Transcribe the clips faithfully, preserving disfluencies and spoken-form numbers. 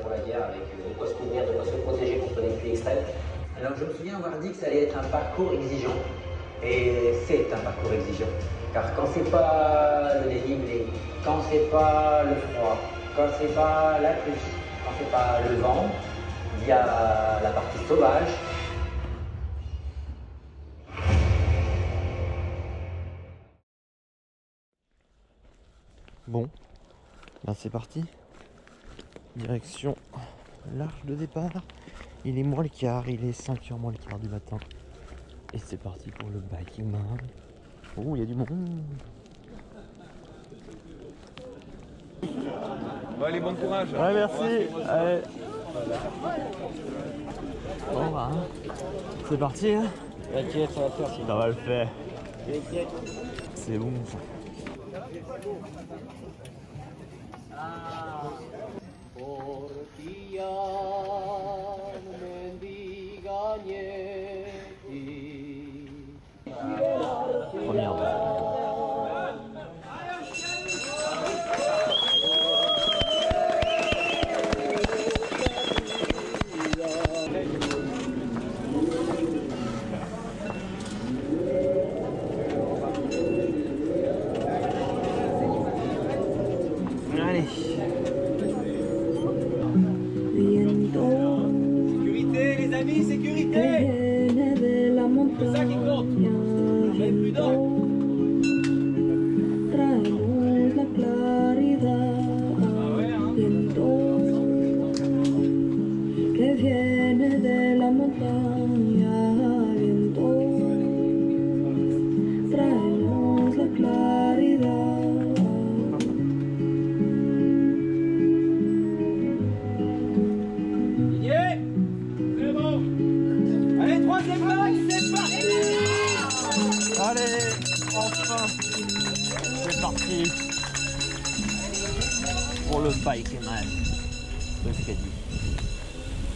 avant la guerre avec de quoi se couvrir, de quoi se protéger contre les pluies extrêmes. Alors je me souviens avoir dit que ça allait être un parcours exigeant. Et c'est un parcours exigeant. Car quand c'est pas le dénivelé, quand c'est pas le froid, quand c'est pas la pluie, quand c'est pas le vent, il y a la partie sauvage. Bon, ben c'est parti. Direction l'arche de départ. Il est moins le quart, il est cinq heures moins le quart du matin. Et c'est parti pour le BikingMan. Oh, il y a du monde. Bon, allez, bon courage. Ouais, merci. Allez. Bon, bah, hein. C'est parti. Hein. T'inquiète, ça va le faire. Ça va le faire. T'inquiète. C'est bon. Première base.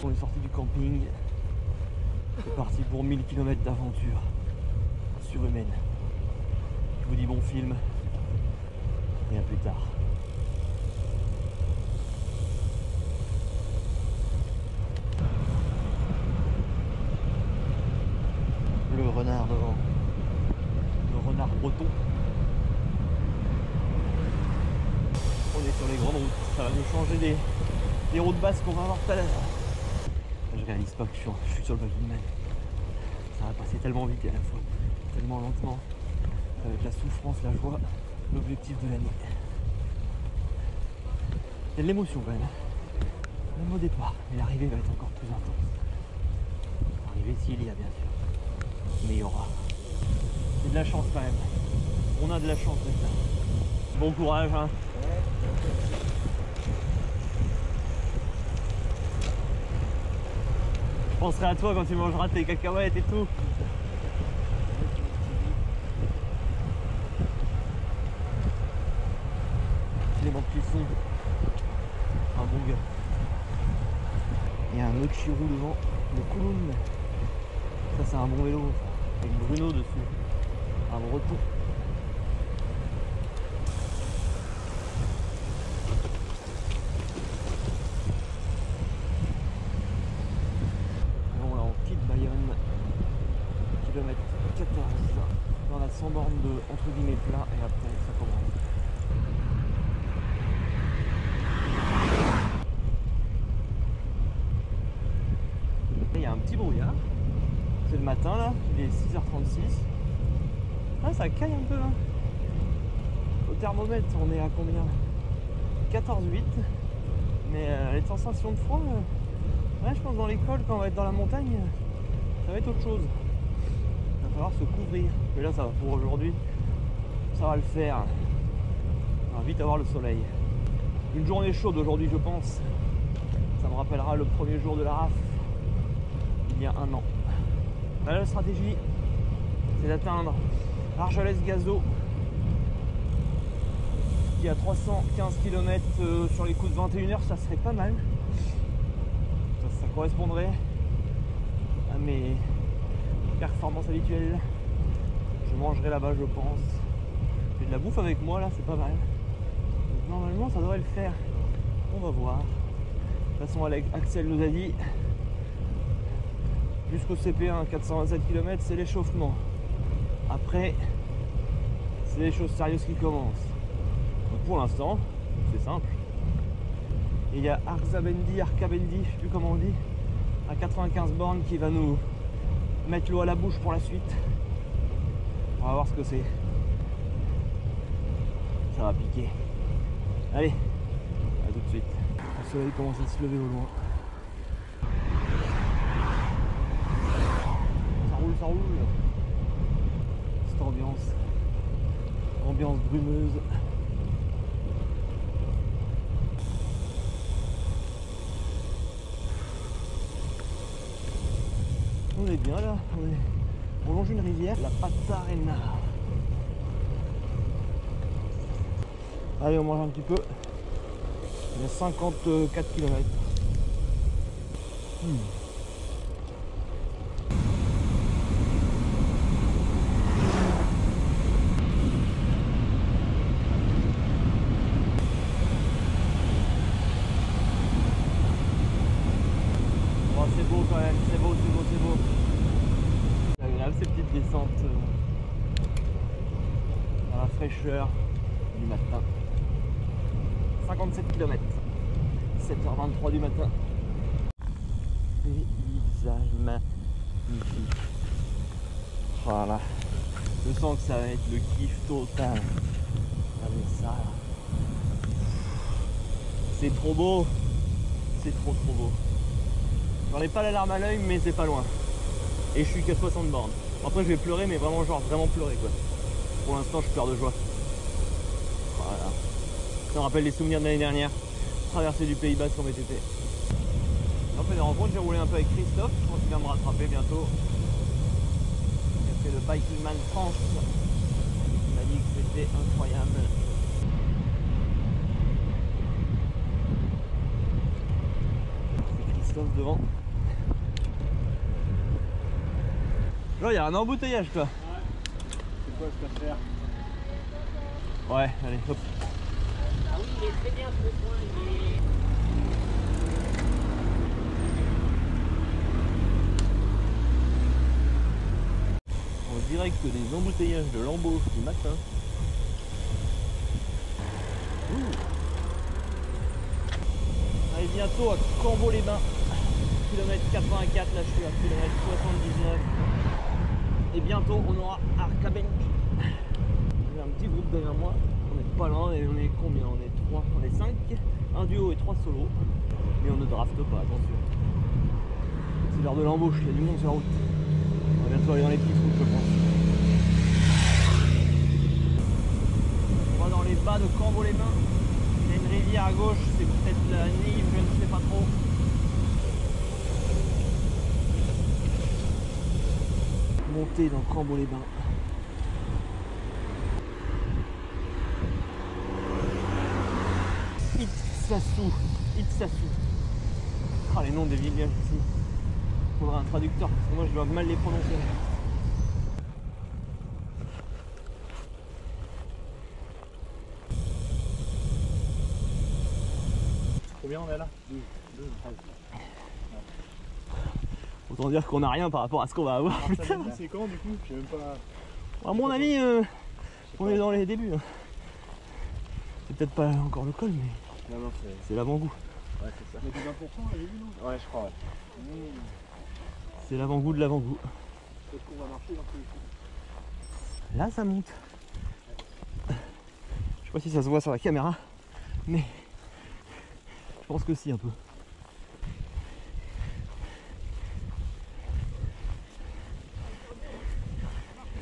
On est sorti du camping, c'est parti pour mille kilomètres d'aventure surhumaine. Je vous dis bon film et à plus tard. Le renard devant, le renard breton. On est sur les grandes routes, ça va nous changer des... les routes basses qu'on va avoir tout à l'heure. Je réalise pas que je suis, je suis sur le BikingMan. Ça va passer tellement vite et à la fois tellement lentement. Avec la souffrance, la joie, l'objectif de l'année. Il y a de l'émotion quand même. Même au départ, mais l'arrivée va être encore plus intense. L'arrivée s'il y a bien sûr. Mais il y aura. C'est de la chance quand même. On a de la chance d'être là. Bon courage hein. Je penserai à toi quand tu mangeras tes cacahuètes et tout. Les manques qui sont un bon gars. Il y a un autre chirou devant, le Kouloun. Ça c'est un bon vélo, avec Bruno dessus. Un bon retour. De entre guillemets plat et après ça commence. Il y a un petit brouillard, c'est le matin là, il est six heures trente-six. Ah, ça caille un peu là. Au thermomètre on est à combien, quatorze virgule huit, mais euh, les sensations de froid, euh, ouais, je pense dans les cols quand on va être dans la montagne, ça va être autre chose. Se couvrir, mais là ça va pour aujourd'hui, ça va le faire. On va vite avoir le soleil. Une journée chaude aujourd'hui, je pense. Ça me rappellera le premier jour de la R A F il y a un an. Là, la stratégie c'est d'atteindre Argelès Gazo qui est à trois cent quinze kilomètres sur les coups de vingt et une heures. Ça serait pas mal, ça, ça correspondrait à mes performance habituelle. Je mangerai là-bas, je pense. J'ai de la bouffe avec moi là, c'est pas mal. Donc, normalement ça devrait le faire. On va voir. De toute façon, Axel nous a dit jusqu'au C P un, quatre cent vingt-sept kilomètres, c'est l'échauffement. Après, c'est les choses sérieuses qui commencent. Donc pour l'instant, c'est simple. Et il y a Arzabendi, Arkabendi, je ne sais plus comment on dit, à quatre-vingt-quinze bornes qui va nous mettre l'eau à la bouche pour la suite. On va voir ce que c'est. Ça va piquer. Allez, à tout de suite. Le soleil commence à se lever au loin. Ça roule, ça roule. Cette ambiance. Ambiance brumeuse. On est bien là, on, est... on longe une rivière, la Pattarena. Allez, on mange un petit peu. Il y a cinquante-quatre kilomètres. Hmm. Oh, c'est beau quand même, c'est beau, c'est beau, c'est beau. C'est agréable ces petites descentes euh, à la fraîcheur du matin. cinquante-sept kilomètres, sept heures vingt-trois du matin. Paysage magnifique. Voilà. Je sens que ça va être le kiff total. Regardez ça. C'est trop beau. C'est trop trop beau. J'en ai pas la larme à l'œil, mais c'est pas loin. Et je suis qu'à soixante bornes. Après je vais pleurer, mais vraiment genre vraiment pleurer quoi. Pour l'instant je pleure de joie. Voilà. Ça me rappelle les souvenirs de l'année dernière, traversée du Pays Basque en V T T. En fait, des rencontres, j'ai roulé un peu avec Christophe, je pense qu'il va me rattraper bientôt. Il a fait le BikingMan France. Il m'a dit que c'était incroyable. C'est Christophe devant. Genre, il y a un embouteillage, quoi. Ouais. C'est quoi cette affaire? Ouais, allez, hop. Oui, il est très bien ce point, il est... On dirait que des embouteillages de l'embauche du matin. Ouh. Allez, bientôt à Cambo-les-Bains. Kilomètre quatre-vingt-quatre, là je suis à kilomètre soixante-dix-neuf. Et bientôt on aura Arcabench. J'ai un petit groupe derrière moi. Pas loin, on est combien? On est trois, on est cinq, un duo et trois solos. Mais on ne drafte pas, attention. C'est l'heure de l'embauche, il y a du monde sur la route. On va bientôt aller dans les petites routes, je pense. On va dans les bas de Cambo-les-Bains. Il y a une rivière à gauche, c'est peut-être la Nive, je ne sais pas trop. Monter dans Cambo-les-Bains. Itsasu, Itsasu. Ah, les noms des villages ici. Il faudra un traducteur parce que moi je dois mal les prononcer. Combien on est là? Deux. Autant dire qu'on n'a rien par rapport à ce qu'on va avoir. C'est quand du coup? Je sais même pas. À mon avis, euh, on est dans les débuts. Hein. C'est peut-être pas encore le col, mais. Non, non, c'est l'avant-goût. Ouais, c'est ça. Mais c'est vingt pour cent, elle est vue, non? Ouais, je crois, ouais. Mmh. C'est l'avant-goût de l'avant-goût. Peut-être qu'on va marcher dans ce... Là, ça monte. Ouais. Je sais pas si ça se voit sur la caméra, mais je pense que si, un peu.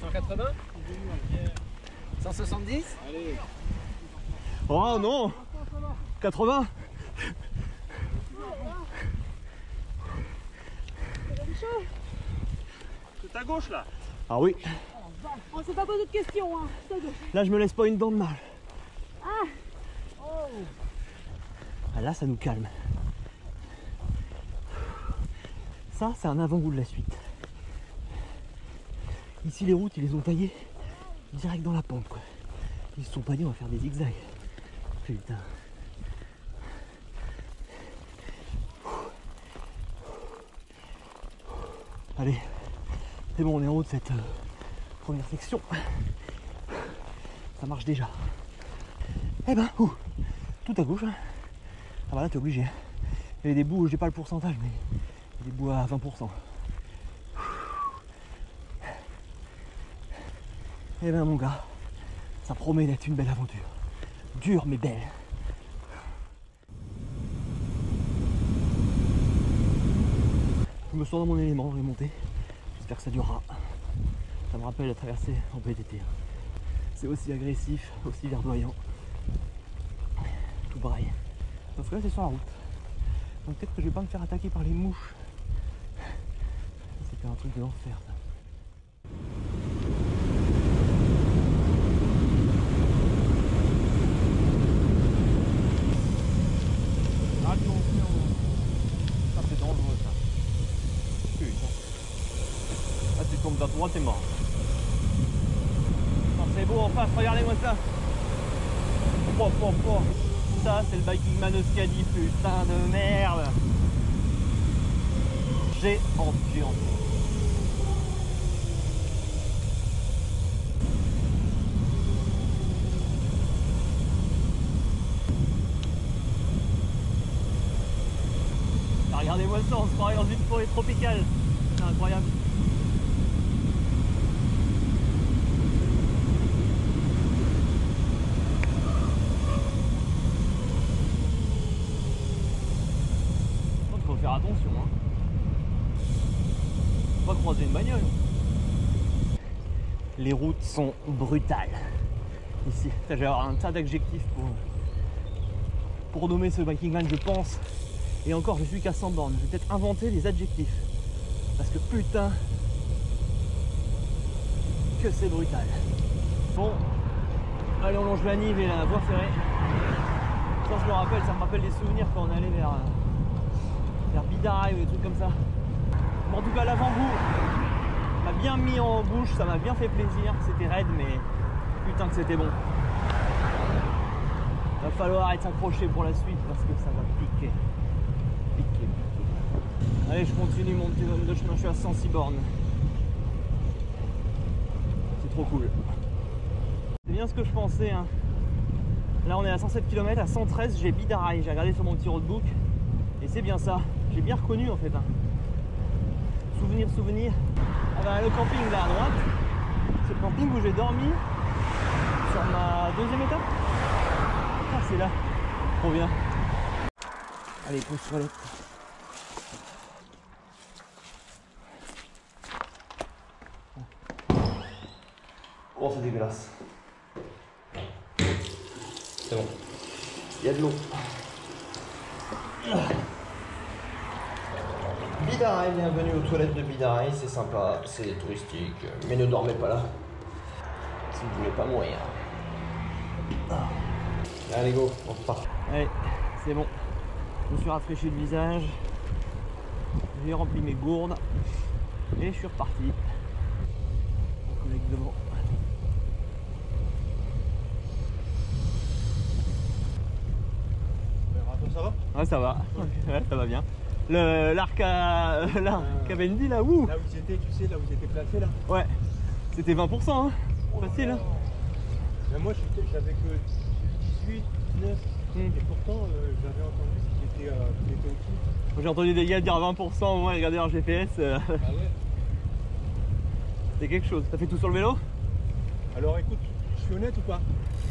cent quatre-vingts? cent soixante-dix? Allez. Oh non! quatre-vingts. C'est à gauche là. Ah oui. On s'est pas posé de questions hein. C'est à gauche. Là je me laisse pas une dent de mal. Ah. Oh. Ah, là ça nous calme. Ça c'est un avant-goût de la suite. Ici les routes ils les ont taillées direct dans la pente quoi. Ils se sont pas dit on va faire des zigzags. Putain. Allez, c'est bon, on est en haut de cette euh, première section. Ça marche déjà. Eh ben, ouh, tout à gauche. Hein. Ah bah là, t'es obligé. Hein. Il y a des bouts, j'ai pas le pourcentage, mais il y a des bouts à vingt pour cent. Eh ben, mon gars, ça promet d'être une belle aventure. Dure, mais belle. Je me sens dans mon élément, je vais monter. J'espère que ça durera. Ça me rappelle la traversée en P T T. C'est aussi agressif, aussi verdoyant. Tout pareil. Sauf que là, c'est sur la route. Donc peut-être que je vais pas me faire attaquer par les mouches. C'était un truc de l'enfer, ça. Droite et mort. C'est beau en face, regardez-moi ça. Oh, oh, oh. Ça c'est le BikingMan Euskadi, putain de merde. J'ai enduré. Ah, regardez-moi ça, on se croirait dans une forêt tropicale. C'est incroyable. Attention, hein. Faut pas croiser une bagnole. Les routes sont brutales. Ici, j'ai un tas d'adjectifs pour, pour nommer ce BikingMan, je pense. Et encore, je suis qu'à cent bornes. Je vais peut-être inventer les adjectifs. Parce que putain, que c'est brutal. Bon, allez, on longe la Nive et la voie ferrée. Ça, je le rappelle, ça me rappelle des souvenirs quand on allait vers. vers Bidarray ou des trucs comme ça. Bon, en tout cas, l'avant-goût m'a bien mis en bouche, ça m'a bien fait plaisir. C'était raide, mais putain que c'était bon. Va falloir être accroché pour la suite parce que ça va piquer. Piquer, piquer. Allez, je continue mon petit homme de chemin, je suis à cent six bornes. C'est trop cool. C'est bien ce que je pensais. Hein. Là, on est à cent sept kilomètres, à cent treize, j'ai Bidarray. J'ai regardé sur mon petit roadbook. Et c'est bien ça, j'ai bien reconnu en fait. Hein. Souvenir, souvenir. Ah bah, le camping là à droite, c'est le camping où j'ai dormi sur ma deuxième étape. Ah, c'est là, trop bien. Allez, pause toilette. Oh, c'est dégueulasse. C'est bon. Il y a de l'eau. Bidarray, bienvenue aux toilettes de Bidarray, c'est sympa, c'est touristique, mais ne dormez pas là, si vous voulez pas mourir. Allez go, on part. Allez, c'est bon, je me suis rafraîchi le visage, j'ai rempli mes gourdes, et je suis reparti. Mon collègue devant. Ça va ? Ouais, ça va, okay. Ouais, ça va bien. L'arc à Arzabendi là, ouh. Là où ils étaient, tu sais, là où ils étaient placés là. Ouais, c'était vingt pour cent, hein. Oh, facile. Hein. Ben moi j'avais que dix-huit, dix-neuf, mm. Et pourtant euh, j'avais entendu ce qui était, euh, qui était au-dessus. J'ai entendu des gars dire vingt pour cent au moins, regarder leur G P S. Euh... Ah ouais. C'était quelque chose. T'as fait tout sur le vélo ? Alors écoute, je suis honnête ou pas ?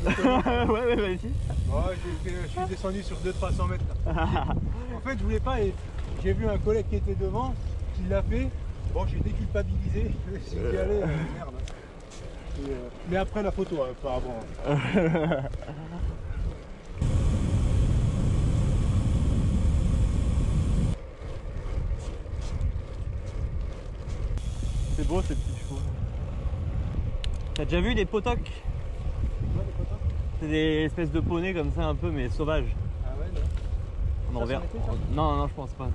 Ouais, ouais, bah ici. Oh, je suis descendu sur deux à trois cents mètres. En fait, je voulais pas et j'ai vu un collègue qui était devant, qui l'a fait. Bon, j'ai déculpabilisé, j'ai dit allez, merde. Et, euh, mais après la photo, hein, par rapport. C'est beau ces petits chevaux. T'as déjà vu des potocs? C'est des espèces de poneys comme ça un peu, mais sauvages. Ah ouais, non. On en verra. Non, non, je pense pas.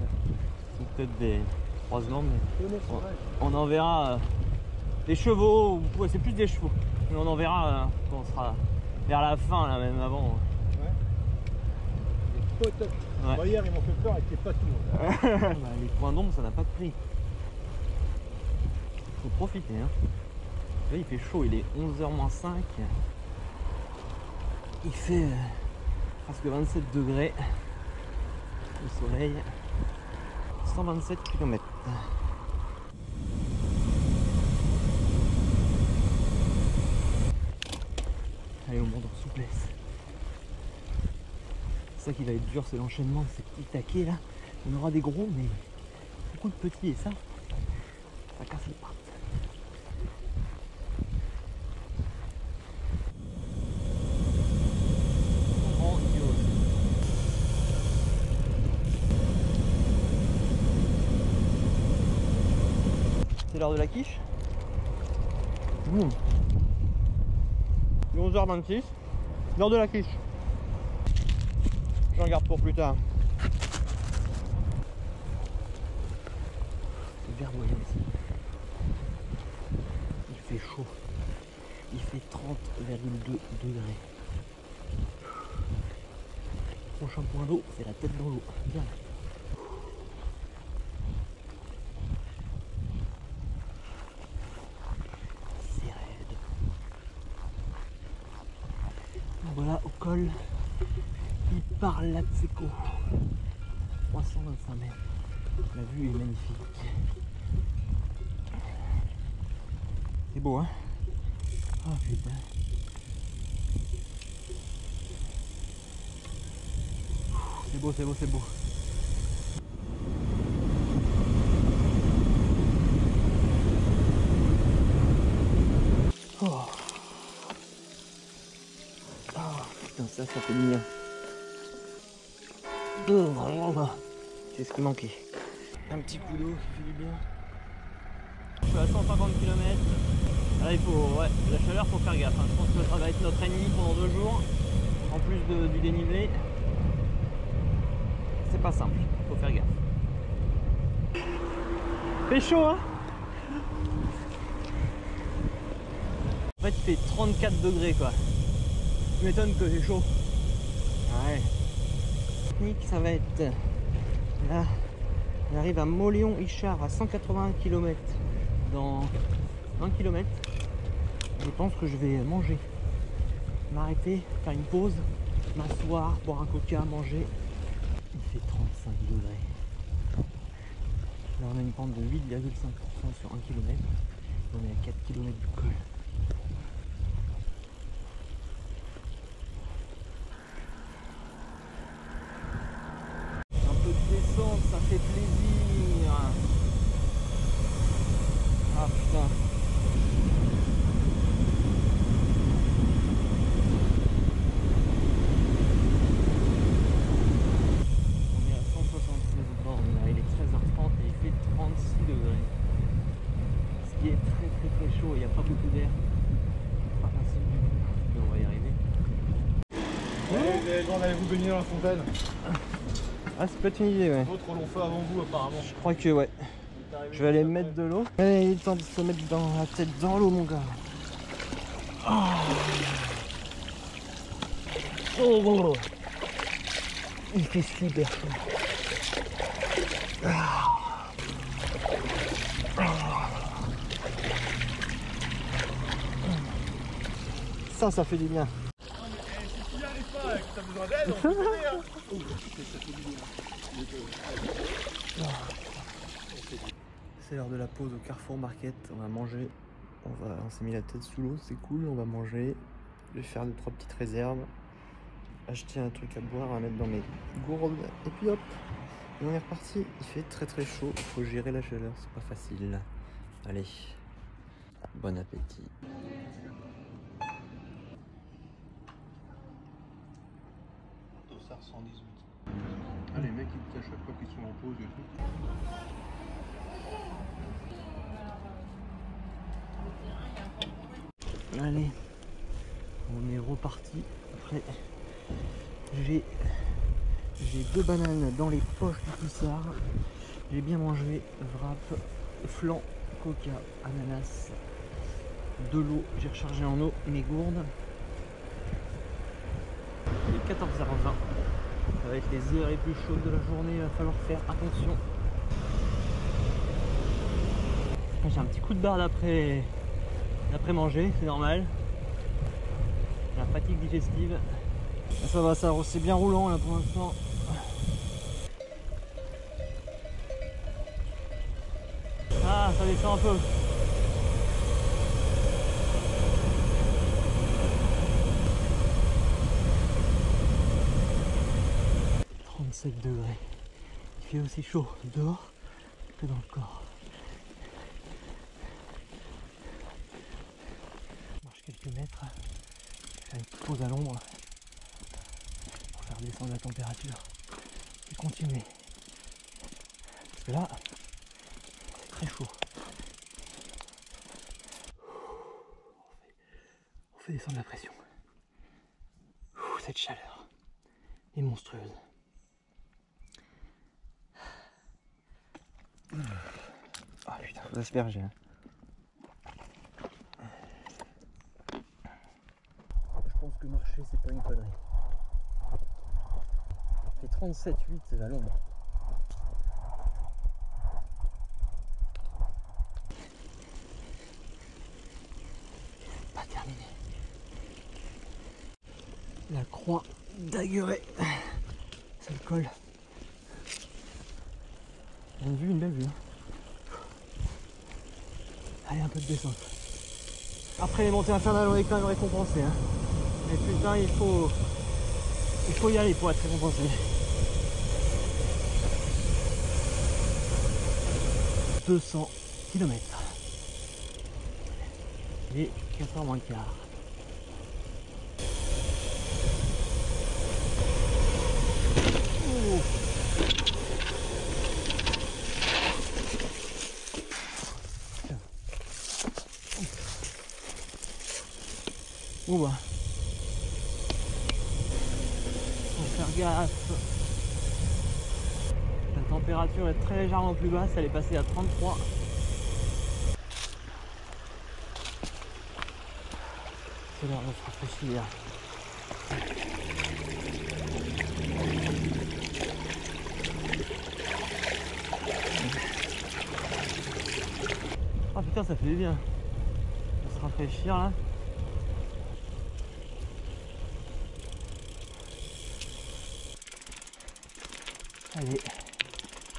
C'est peut-être des croisements, mais on en verra. Des chevaux, ouais, c'est plus des chevaux. Mais on en verra quand on sera vers la fin, là, même avant. Ouais. Des potes. Ouais. Bon, hier, ils m'ont fait peur avec les patous. Bah, les points d'ombre, ça n'a pas de prix. faut profiter. Hein. Là il fait chaud, il est onze heures moins cinq. Il fait presque vingt-sept degrés. Le soleil. cent vingt-sept kilomètres. Allez, on monte en souplesse. C'est ça qui va être dur, c'est l'enchaînement, ces petits taquets là. On aura des gros, mais beaucoup de petits, et ça, ça casse les pattes. C'est l'heure de la quiche. Mmh. onze heures vingt-six, l'heure de la quiche. J'en garde pour plus tard. C'est verdoyant ici. Il fait chaud. Il fait trente virgule deux degrés. Mon shampoing d'eau, c'est la tête dans l'eau. Bien. C'est raide. Voilà au col. Par la Tseco, trois cent vingt-cinq mètres, la vue est magnifique. C'est beau, hein? Oh putain! C'est beau, c'est beau, c'est beau. Oh, oh putain, ça, ça fait mignon. C'est ce qui manquait. Un petit coup d'eau qui fait du bien. Je suis à cent cinquante kilomètres. Là il faut, ouais, la chaleur faut faire gaffe. Hein. Je pense que ça va être notre ennemi pendant deux jours. En plus de, du dénivelé. C'est pas simple, faut faire gaffe. Fait chaud hein. En fait il fait trente-quatre degrés quoi. Je m'étonne que j'ai chaud. Ouais. Ça va être là, on arrive à Mauléon-Ichard à cent quatre-vingts kilomètres dans vingt kilomètres. Je pense que je vais manger, m'arrêter, faire une pause, m'asseoir, boire un coca, manger. Il fait trente-cinq degrés. Là on a une pente de huit virgule cinq pour cent sur un kilomètre. On est à quatre kilomètres du col. Ça fait plaisir. Ah putain. On est à cent soixante-seize bornes là, il est treize heures trente et il fait trente-six degrés. Ce qui est très très très chaud, il n'y a pas beaucoup d'air. Pas facile du tout, mais on va y arriver. Oh, les gens, allez vous baigner dans la fontaine. Ah, c'est peut-être une idée, ouais. D'autres l'ont fait avant vous, apparemment. Je crois que, ouais. Je vais aller mettre de l'eau. Mais il est temps de se mettre dans la tête dans l'eau, mon gars. Oh, oh bon. Il fait super chaud. Ah. Ah. Ça, ça fait du bien. Ça vous aide, on peut aider, hein. C'est l'heure de la pause au Carrefour Market. On va manger. On, va... on s'est mis la tête sous l'eau, c'est cool. On va manger, je vais faire deux trois petites réserves, acheter un truc à boire, à mettre dans mes gourdes. Et puis hop, et on est reparti. Il fait très très chaud. Il faut gérer la chaleur, c'est pas facile. Allez, bon appétit. cent dix-huit. Ah, les mecs, ils à chaque fois qu'ils sont en pause et tout. Allez, on est reparti. Après, j'ai j'ai deux bananes dans les poches du poussard. J'ai bien mangé, wrap, flan, coca, ananas, de l'eau. J'ai rechargé en eau mes gourdes. Il est quatorze heures vingt. Ça va être les heures les plus chaudes de la journée, il va falloir faire attention. J'ai un petit coup de barre d'après d'après manger, c'est normal. La fatigue digestive. Là, ça va, ça c'est bien roulant là pour l'instant. Ah, ça descend un peu. trente-sept degrés. Il fait aussi chaud dehors que dans le corps. Je marche quelques mètres. Je fais une petite pause à l'ombre pour faire descendre la température et continuer. Parce que là, c'est très chaud. On fait, on fait descendre la pression. Ouh, cette chaleur est monstrueuse. Ah oh, putain, d'asperger. Je pense que marcher c'est pas une connerie. Il fait trente-sept virgule huit à l'ombre. Pas terminé. La croix d'Agueret. C'est le col. Une vue, une belle vue. Allez, un peu de descente. Après les montées infernales, on est quand même récompensé. Hein. Mais putain, il faut, il faut y aller pour être récompensé. deux cents kilomètres. Il est quatre heures moins le quart. Bon bah, faut faire gaffe. La température est très légèrement plus basse, elle est passée à trente-trois. C'est l'heure de se rafraîchir. Ah putain, ça fait du bien de se rafraîchir là. Allez,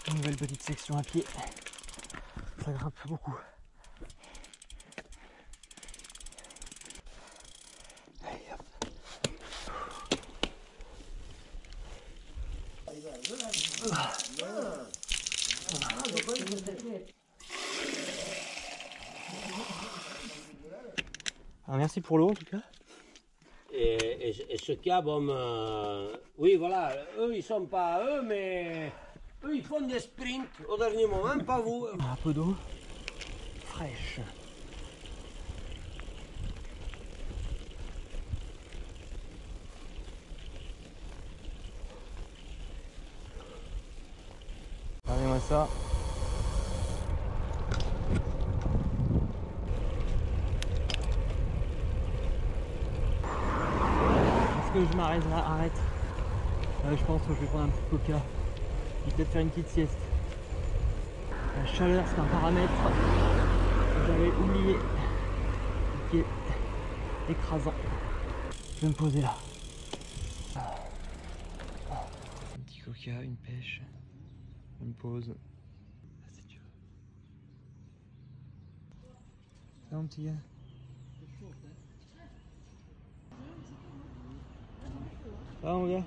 une nouvelle petite section à pied, ça grimpe beaucoup. Allez hop. Alors, merci pour l'eau en tout cas. Et, et, et ce cas, bon, euh, oui, voilà, eux, ils sont pas eux, mais eux, ils font des sprints au dernier moment, pas vous. Un peu d'eau fraîche. Regardez-moi ça. Que je m'arrête là, arrête. Euh, je pense que je vais prendre un petit coca. Je vais peut-être faire une petite sieste. La chaleur, c'est un paramètre que j'avais oublié, qui est écrasant. Je vais me poser là. Un petit coca, une pêche, une pause. Ah, c'est dur. Ça, mon petit gars. Ça va, mon gars?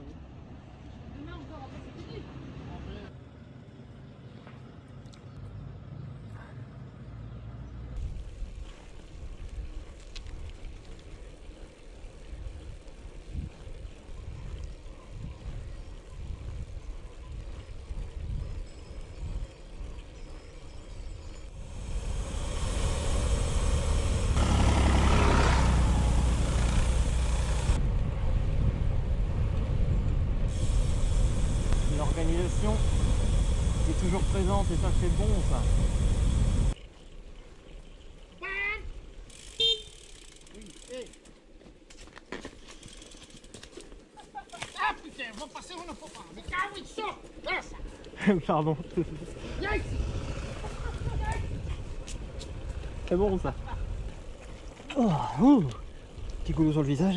Demain encore, après c'est fini. L'organisation est toujours présente et ça c'est bon ça. Ah putain, ils vont passer mon enfant, mais quand ils sortent, pardon. C'est bon ça. Oh, ouh. Petit goulot sur le visage.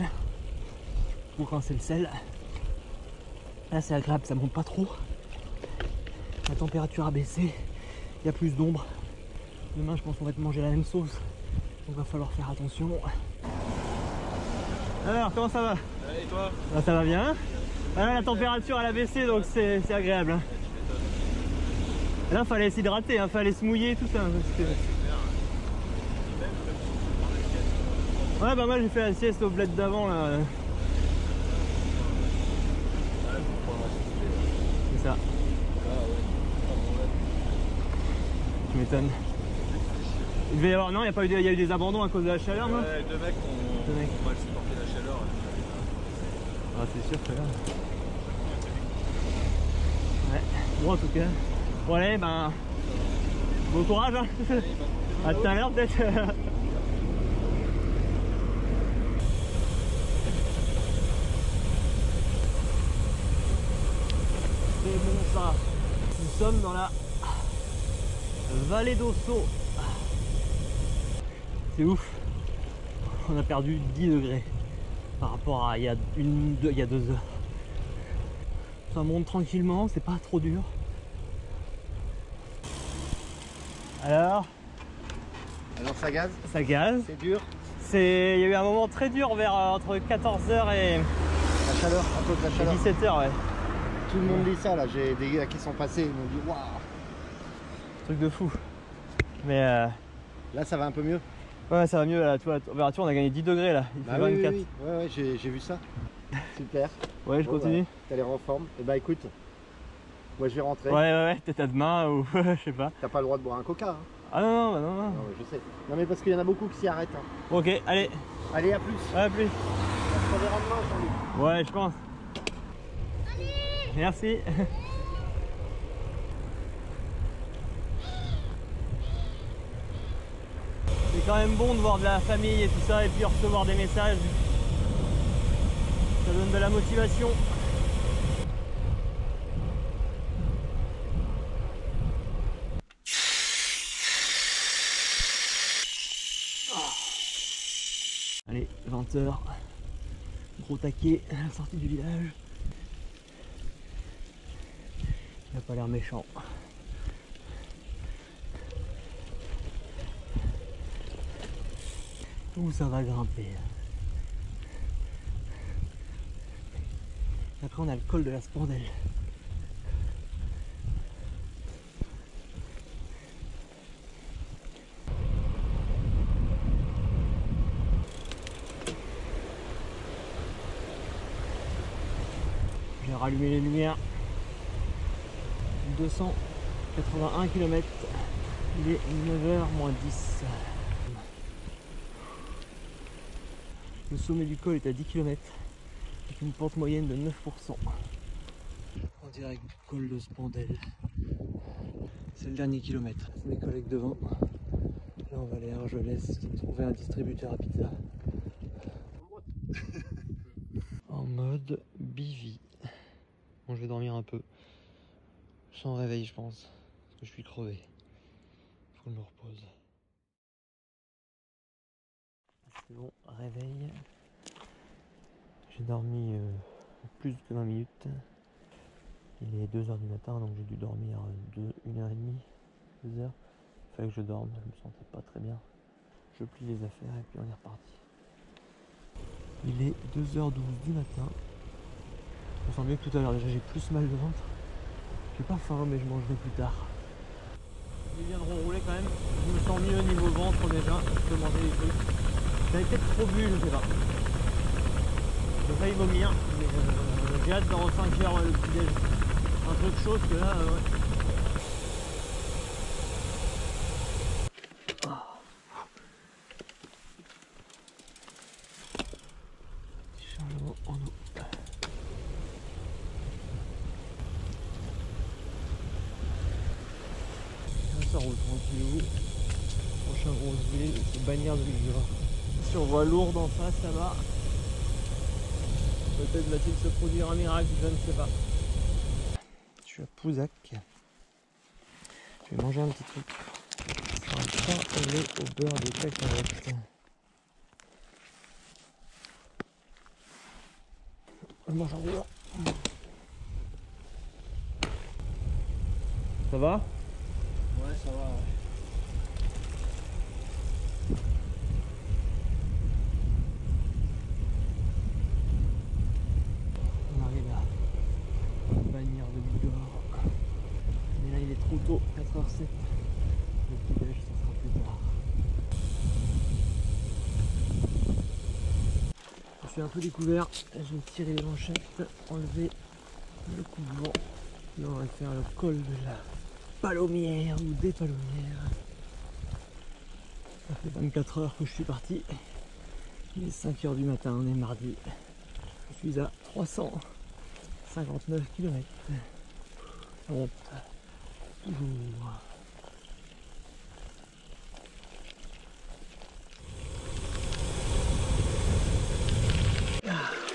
Pour rincer le sel. Là c'est agréable, ça monte pas trop. La température a baissé, il y a plus d'ombre. Demain je pense qu'on va te manger la même sauce. Donc il va falloir faire attention. Alors comment ça va? Et toi? Bah, ça va bien. Voilà, la température elle a baissé donc c'est agréable. Hein. Là fallait s'hydrater, hein, fallait se mouiller tout ça. Parce que... Ouais bah moi j'ai fait la sieste au bled d'avant là. C'est ça. Tu m'étonnes. Il devait y avoir. Non, il y a pas eu, il y a eu des abandons à cause de la chaleur, non? Ouais, deux mecs ont mal supporté la chaleur. Ah c'est sûr que là. Ouais, bon en tout cas. Bon allez ben. Bon courage hein. À tout à l'heure peut-être. C'est bon ça. Nous sommes dans la Vallée d'Ossau. C'est ouf. On a perdu dix degrés par rapport à il y a une, deux, il y a deux heures. Ça monte tranquillement, c'est pas trop dur. Alors Alors ça gaze. Ça gaze. C'est dur. C'est, il y a eu un moment très dur vers euh, entre quatorze heures et la chaleur, à cause de la chaleur. dix-sept heures ouais. Tout le monde dit ça là, j'ai des gars qui sont passés, ils m'ont dit waouh. Truc de fou. Mais euh... là ça va un peu mieux. Ouais ça va mieux là, tu vois la température on a gagné dix degrés là, il bah fait vingt-quatre. Oui, oui. Ouais ouais j'ai vu ça. Super. Ouais je bon, continue. Bah, t'as l'air en forme. Et bah écoute, moi je vais rentrer. Ouais ouais ouais, peut-être à demain ou je sais pas. T'as pas le droit de boire un coca hein. Ah non non bah non non. Non je sais. Non mais parce qu'il y en a beaucoup qui s'y arrêtent. Hein. Ok, allez. Allez à plus. Ouais à plus. On se reverra demain, Jean-Luc. Ouais je pense. Allez. Merci. C'est quand même bon de voir de la famille et tout ça et puis recevoir des messages. Ça donne de la motivation. Oh. Allez, vingt heures. Gros taquet à la sortie du village. Il n'a pas l'air méchant. Où ça va grimper. Après on a le col de la Spondelle. J'ai rallumé les lumières. deux cent quatre-vingt-un kilomètres. Il est neuf heures moins dix. Le sommet du col est à dix kilomètres avec une pente moyenne de neuf pour cent. On dirait le col de Spondelle. C'est le dernier kilomètre. Mes collègues devant. Là on va aller à Argelès trouver un distributeur à pizza. En mode bivy. Bon je vais dormir un peu. Sans réveil je pense. Parce que je suis crevé. Faut que je me repose. C'est bon, réveil. J'ai dormi euh, plus que vingt minutes. Il est deux heures du matin, donc j'ai dû dormir une heure trente, deux heures. Il fallait que je dorme, je me sentais pas très bien. Je plie les affaires et puis on est reparti. Il est deux heures douze du matin. Je me sens mieux que tout à l'heure, déjà j'ai plus mal de ventre. J'ai pas faim, mais je mangerai plus tard. Ils viendront rouler quand même. Je me sens mieux au niveau ventre déjà, je peux manger des trucs. J'avais peut-être trop bu, je sais pas. J'ai failli vomir, mais euh, j'ai hâte dans cinq heures le petit déj. Un truc chaud parce que là, euh, ouais. Oh. Petit charlot en eau. Là, ça roule tranquillou. Prochain gros ville, c'est Bannière de l'Ugura. On voit Lourdes en face là-bas. Peut-être va-t-il se produire un miracle, je ne sais pas. Je suis à Pouzac. Je vais manger un petit truc. pain au lait, au beurre, des cacahuètes. Ça va? Ouais, ça va. Ouais. On arrive à Bagnères de Bigorre. Mais là, il est trop tôt, quatre heures sept. Le petit déj, ça sera plus tard. Je suis un peu découvert. J'ai tiré les manchettes, enlevé le couvrant. Là, on va faire le col de la Palomière ou des palomières. Ça fait vingt-quatre heures que je suis parti. Il est cinq heures du matin, on est mardi. Je suis à trois cent cinquante-neuf kilomètres. On monte toujours.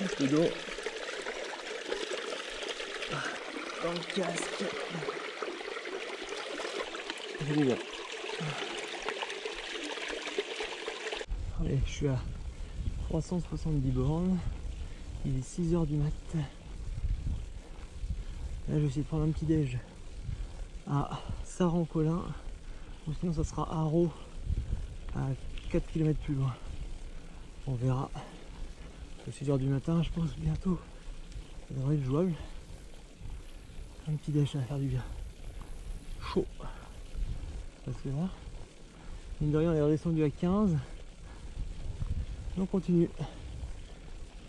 Un peu d'eau. Dans le casque. Allez, je suis à trois cent soixante-dix bornes. Il est six heures du mat. Là, je vais essayer de prendre un petit déj à Saran-Colin, ou sinon ça sera à Larrau, à quatre kilomètres plus loin. On verra. Il est six heures du matin, je pense bientôt ça devrait être jouable. Un petit déj, ça va faire du bien. Chaud. Parce que là, mine de rien, on est redescendu à quinze. On continue.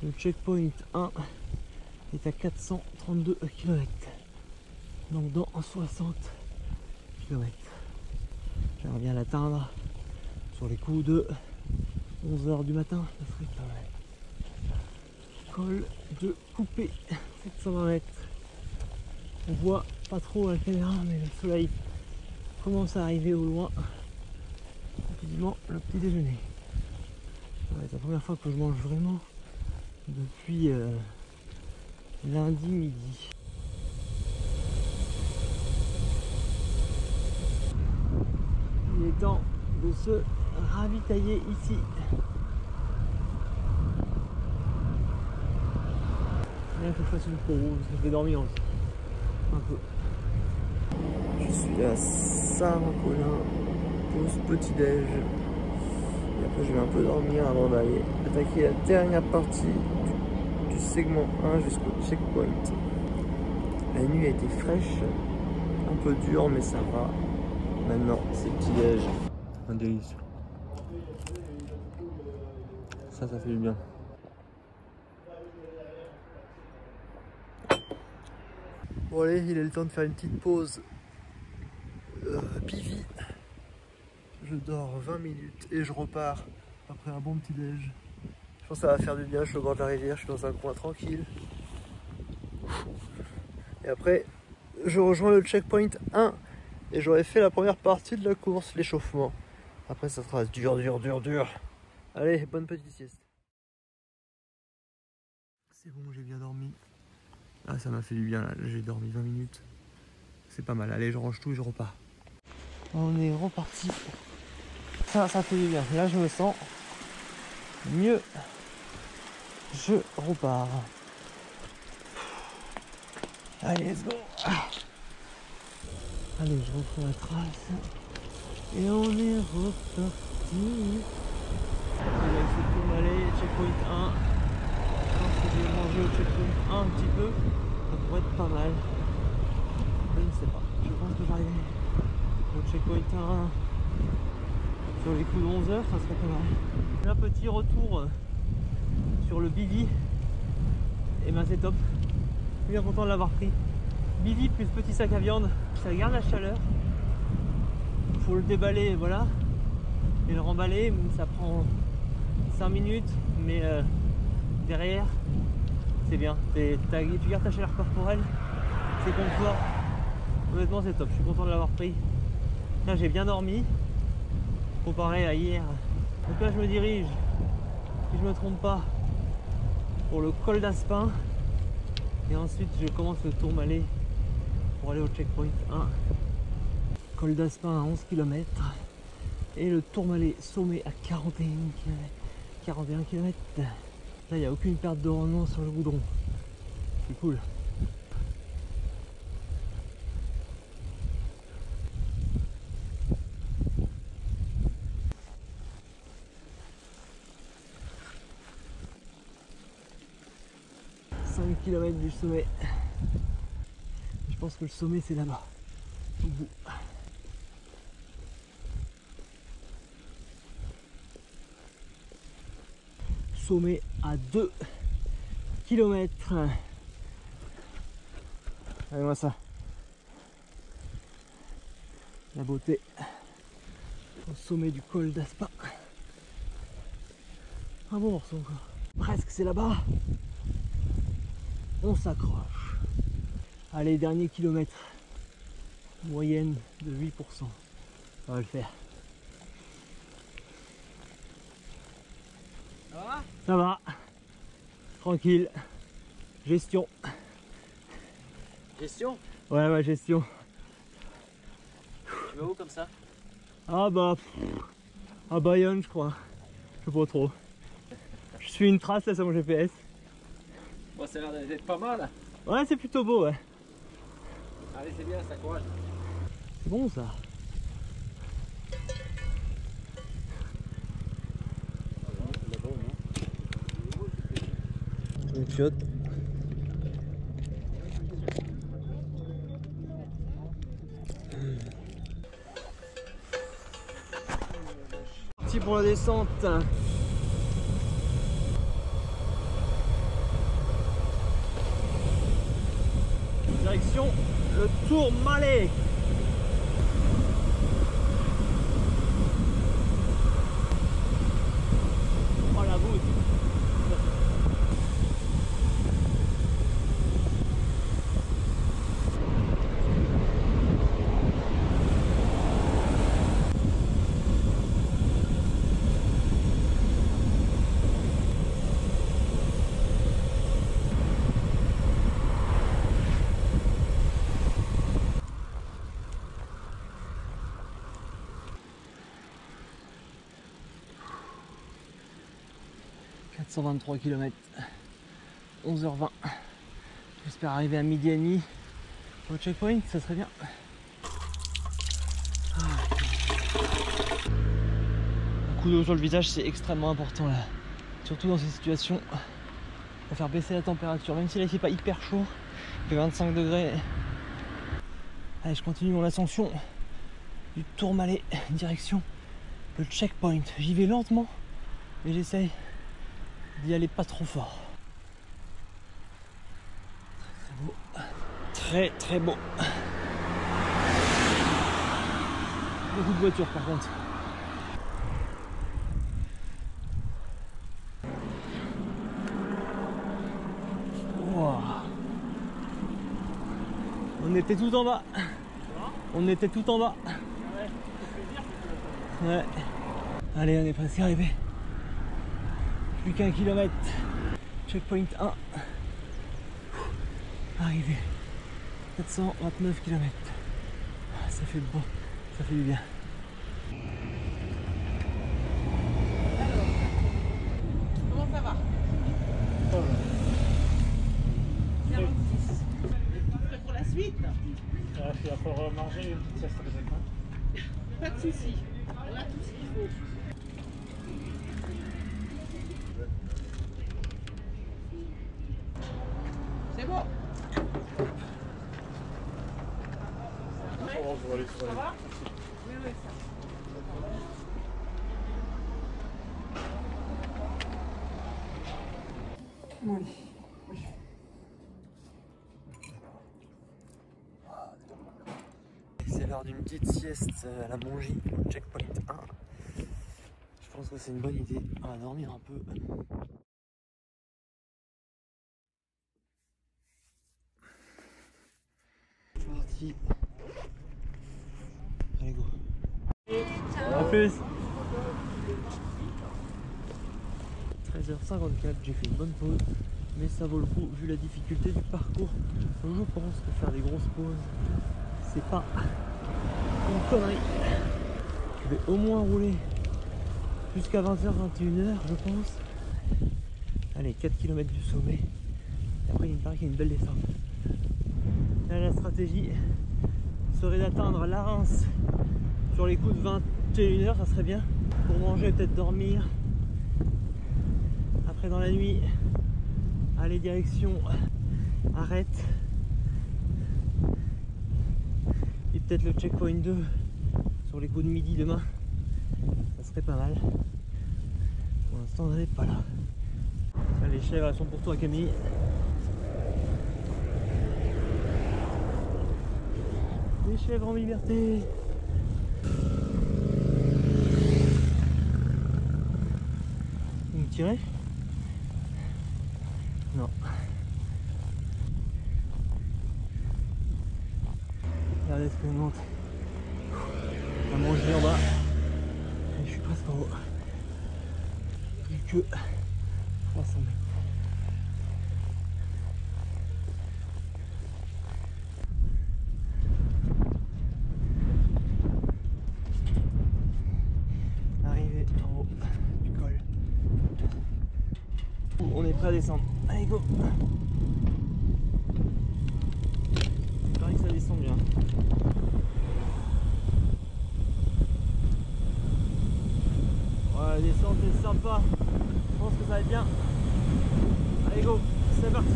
Le checkpoint un est à quatre cent trente-deux kilomètres. Donc dans soixante kilomètres. J'aimerais bien l'atteindre sur les coups de onze heures du matin. Ça serait pas mal. Col de Coupé, sept cent vingt mètres. On voit pas trop à la caméra, mais le soleil commence à arriver au loin. Rapidement, le petit déjeuner. C'est la première fois que je mange vraiment depuis euh, lundi midi. Il est temps de se ravitailler ici. Il faut que je fasse une pause, parce que je vais dormir aussi. Un peu. Je suis à Saint-Colin, pause petit déj. Et après je vais un peu dormir avant d'aller attaquer la dernière partie du, du segment un jusqu'au checkpoint. La nuit a été fraîche, un peu dure mais ça va. Maintenant c'est petit déj. Un délice. Ça, ça fait du bien. Bon allez, il est le temps de faire une petite pause euh, pivi. Je dors vingt minutes et je repars après un bon petit déj. Je pense que ça va faire du bien, je suis au bord de la rivière, je suis dans un coin tranquille. Et après, je rejoins le checkpoint un et j'aurai fait la première partie de la course, l'échauffement. Après ça sera dur, dur, dur, dur. Allez, bonne petite sieste. C'est bon, j'ai bien dormi. Ah, ça m'a fait du bien là, j'ai dormi vingt minutes. C'est pas mal, allez je range tout et je repars. On est reparti. Ça, ça fait du bien, là je me sens mieux. Je repars. Allez, let's go. Allez, je reprends la trace. Et on est reparti. Allez, c'est Tourmalet, checkpoint un. Je vais manger au checkpoint un petit peu, ça pourrait être pas mal. Je ne sais pas, je pense que j'arriverai au checkpoint un sur les coups de onze heures, ça serait pas mal. Un petit retour sur le bivy, et ben c'est top. Je suis bien content de l'avoir pris. Bivy plus petit sac à viande, ça garde la chaleur. Il faut le déballer, voilà, et le remballer, ça prend cinq minutes, mais euh, derrière, c'est bien, tu gardes ta chaleur corporelle, c'est confort, honnêtement c'est top, je suis content de l'avoir pris. Là j'ai bien dormi, comparé à hier. Donc là je me dirige, si je me trompe pas, pour le col d'Aspin, et ensuite je commence le Tourmalet pour aller au checkpoint un. Col d'Aspin à onze kilomètres, et le Tourmalet sommet à quarante et un kilomètres. Là, il n'y a aucune perte de rendement sur le goudron. C'est cool. cinq kilomètres du sommet. Je pense que le sommet, c'est là-bas, au bout. Sommet à deux kilomètres. Regardez-moi ça. La beauté. Au sommet du col d'Aspin. Un bon morceau encore. Presque c'est là-bas. On s'accroche. Allez, dernier kilomètre. Moyenne de huit pour cent. Ça va le faire. Ça va, tranquille, gestion. Gestion? Ouais, ouais, gestion. Tu vas où comme ça? Ah bah, pff, à Bayonne je crois, je sais pas trop. Je suis une trace là sur mon G P S. Bon, ça a l'air d'être pas mal. Ouais, c'est plutôt beau, ouais. Allez, c'est bien, ça courage. C'est bon ça. Une chiotte. Parti pour la descente. Direction le Tourmalet. Oh la voûte. cent vingt-trois kilomètres, onze heures vingt. J'espère arriver à midi et demi au checkpoint, ça serait bien. Ah. Un coup d'eau sur le visage, c'est extrêmement important là, surtout dans ces situations. On va faire baisser la température, même si là il fait pas hyper chaud, il fait vingt-cinq degrés. Allez, je continue mon ascension du Tourmalet direction le checkpoint. J'y vais lentement, mais j'essaye d'y aller pas trop fort. Très très beau. Très très beau. Beaucoup de voitures par contre. Wow. On était tout en bas. On était tout en bas. Ouais. Allez, on est presque arrivé. Plus qu'un kilomètre, checkpoint un, arrivé, quatre cent vingt-neuf kilomètres, ça fait bon, ça fait du bien. Alors, comment ça va? quarante-six. Prêt pour la suite? Ah, il va falloir manger une petite sieste avec moi. Pas de soucis, on a tout ce qu'il faut. C'est bon. Ça va? Oui, oui, ça. Oui. Oui. C'est l'heure d'une petite sieste à la Mongie, checkpoint un. Je pense que c'est une bonne idée. On va dormir un peu. Allez, go. A plus. Treize heures cinquante-quatre, j'ai fait une bonne pause, mais ça vaut le coup vu la difficulté du parcours. Je pense que faire des grosses pauses, c'est pas une connerie. Je vais au moins rouler jusqu'à vingt heures, vingt et une heures, je pense. Allez, quatre kilomètres du sommet. Et après, il me paraît qu'il y a une belle descente. Là, la stratégie serait d'atteindre la Reims sur les coups de vingt et une heures, ça serait bien. Pour manger, peut-être dormir. Après, dans la nuit, aller direction Arrête. Et peut-être le checkpoint deux sur les coups de midi demain. Ça serait pas mal. Pour l'instant, on n'est pas là. Tiens, les chèvres, elles sont pour toi, Camille. Les chèvres en liberté. Vous me tirez ? Non. Regardez ce que je monte. On va manger en bas. Et je suis presque en haut. Plus que trois cents mètres. Arrivé en haut du col. On est prêt à descendre. Allez, go! Il paraît que ça descend bien. La descente est sympa, je pense que ça va être bien. Allez go, c'est parti.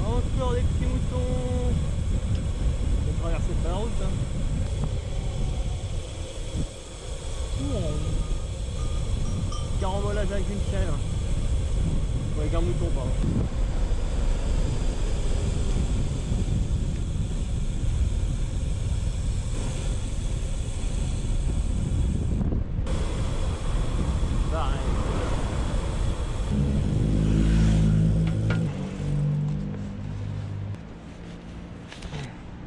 Encore des petits moutons. Je vais traverser pas la route. Hein. Carambolage avec une chaîne. Ou avec un mouton pardon.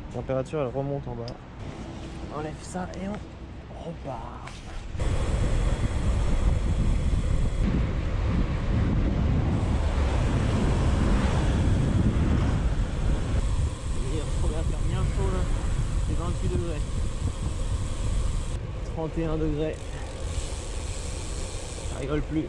La température elle remonte en bas. On enlève ça et on repart. Il faut la faire bien chaud là. C'est vingt-huit degrés. trente et un degrés. Ça rigole plus.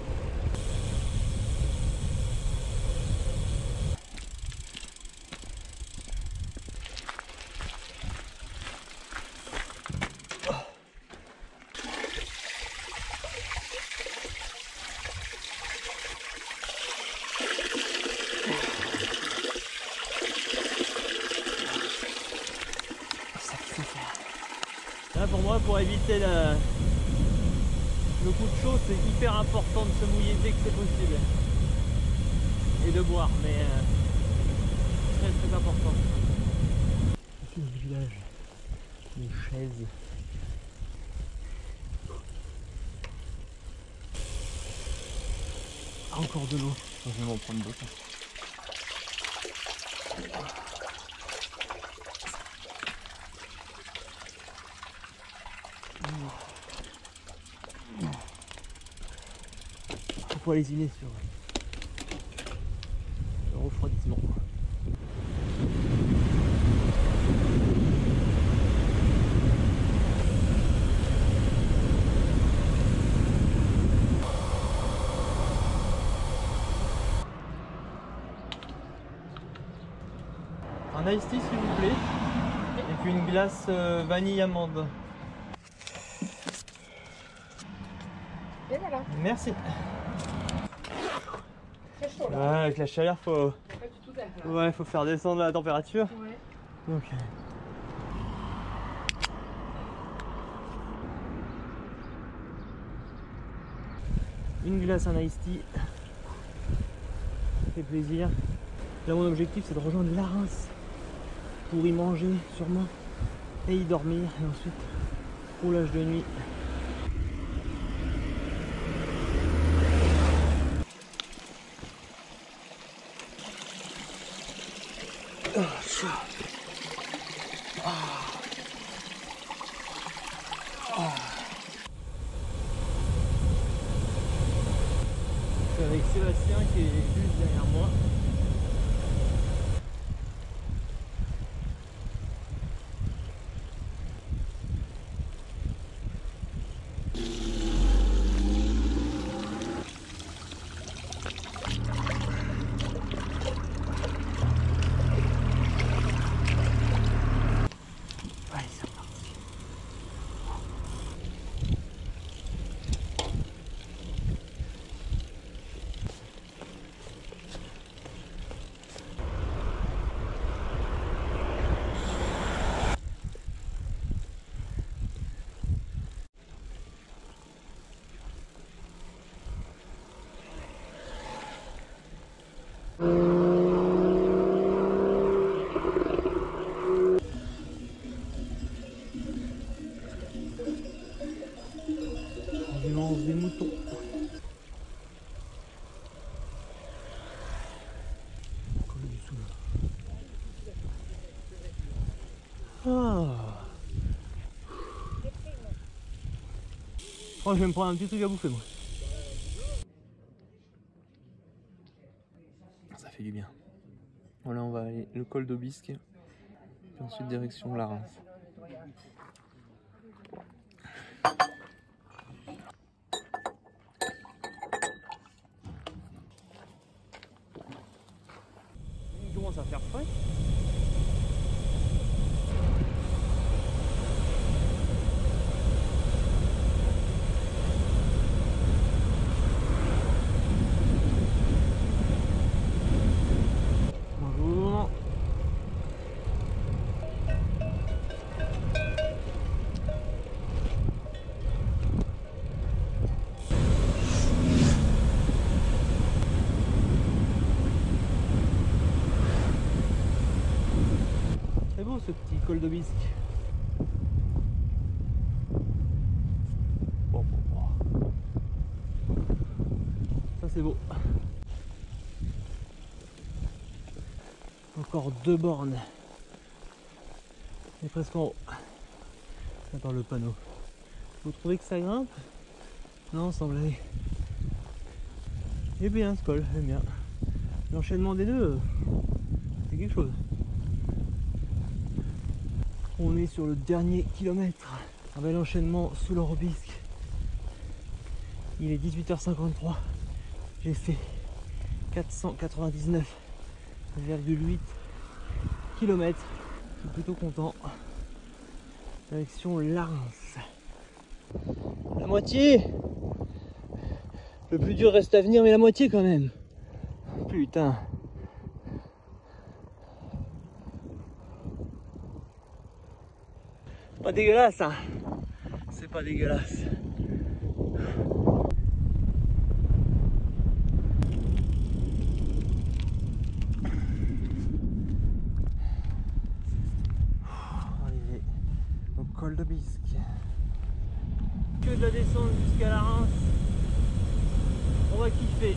Pour éviter la... le coup de chaud, c'est hyper important de se mouiller dès que c'est possible et de boire, mais euh, très très important. C'est le village des chaises. Ah, encore de l'eau, je vais m'en prendre d'autres. Faut les uner sur le refroidissement. Un iced tea s'il vous plaît, et puis une glace euh, vanille amande. Bien alors. Merci. Ouais, avec la chaleur, faut... Pas du tout d'air, là. Ouais, faut faire descendre la température. Ouais. Donc... Une glace, un iced tea. Ça fait plaisir. Là, mon objectif, c'est de rejoindre la Reims pour y manger, sûrement, et y dormir. Et ensuite, roulage de nuit. Avec Sébastien qui est juste derrière moi. Oh. Oh, je vais me prendre un petit truc à bouffer, moi. Ça fait du bien. Voilà, on va aller le col d'Aubisque, puis ensuite direction Larrau. Il commence à faire frais. Ce petit col d'Aubisque. Oh, oh, oh. Ça c'est beau. Encore deux bornes. Et presque en haut. Attends le panneau. Vous trouvez que ça grimpe? Non, semble aller. Et bien ce col, et bien. L'enchaînement des deux, c'est quelque chose. On est sur le dernier kilomètre. Un bel enchaînement sous l'Aubisque. Il est dix-huit heures cinquante-trois. J'ai fait quatre cent quatre-vingt-dix-neuf virgule huit kilomètres. Je suis plutôt content. Direction Larrau. La moitié. Le plus dur reste à venir, mais la moitié quand même. Putain. Pas dégueulasse, hein. C'est pas dégueulasse. Arrivé au col d'Aubisque. Que de la descente jusqu'à la Reims. On va kiffer.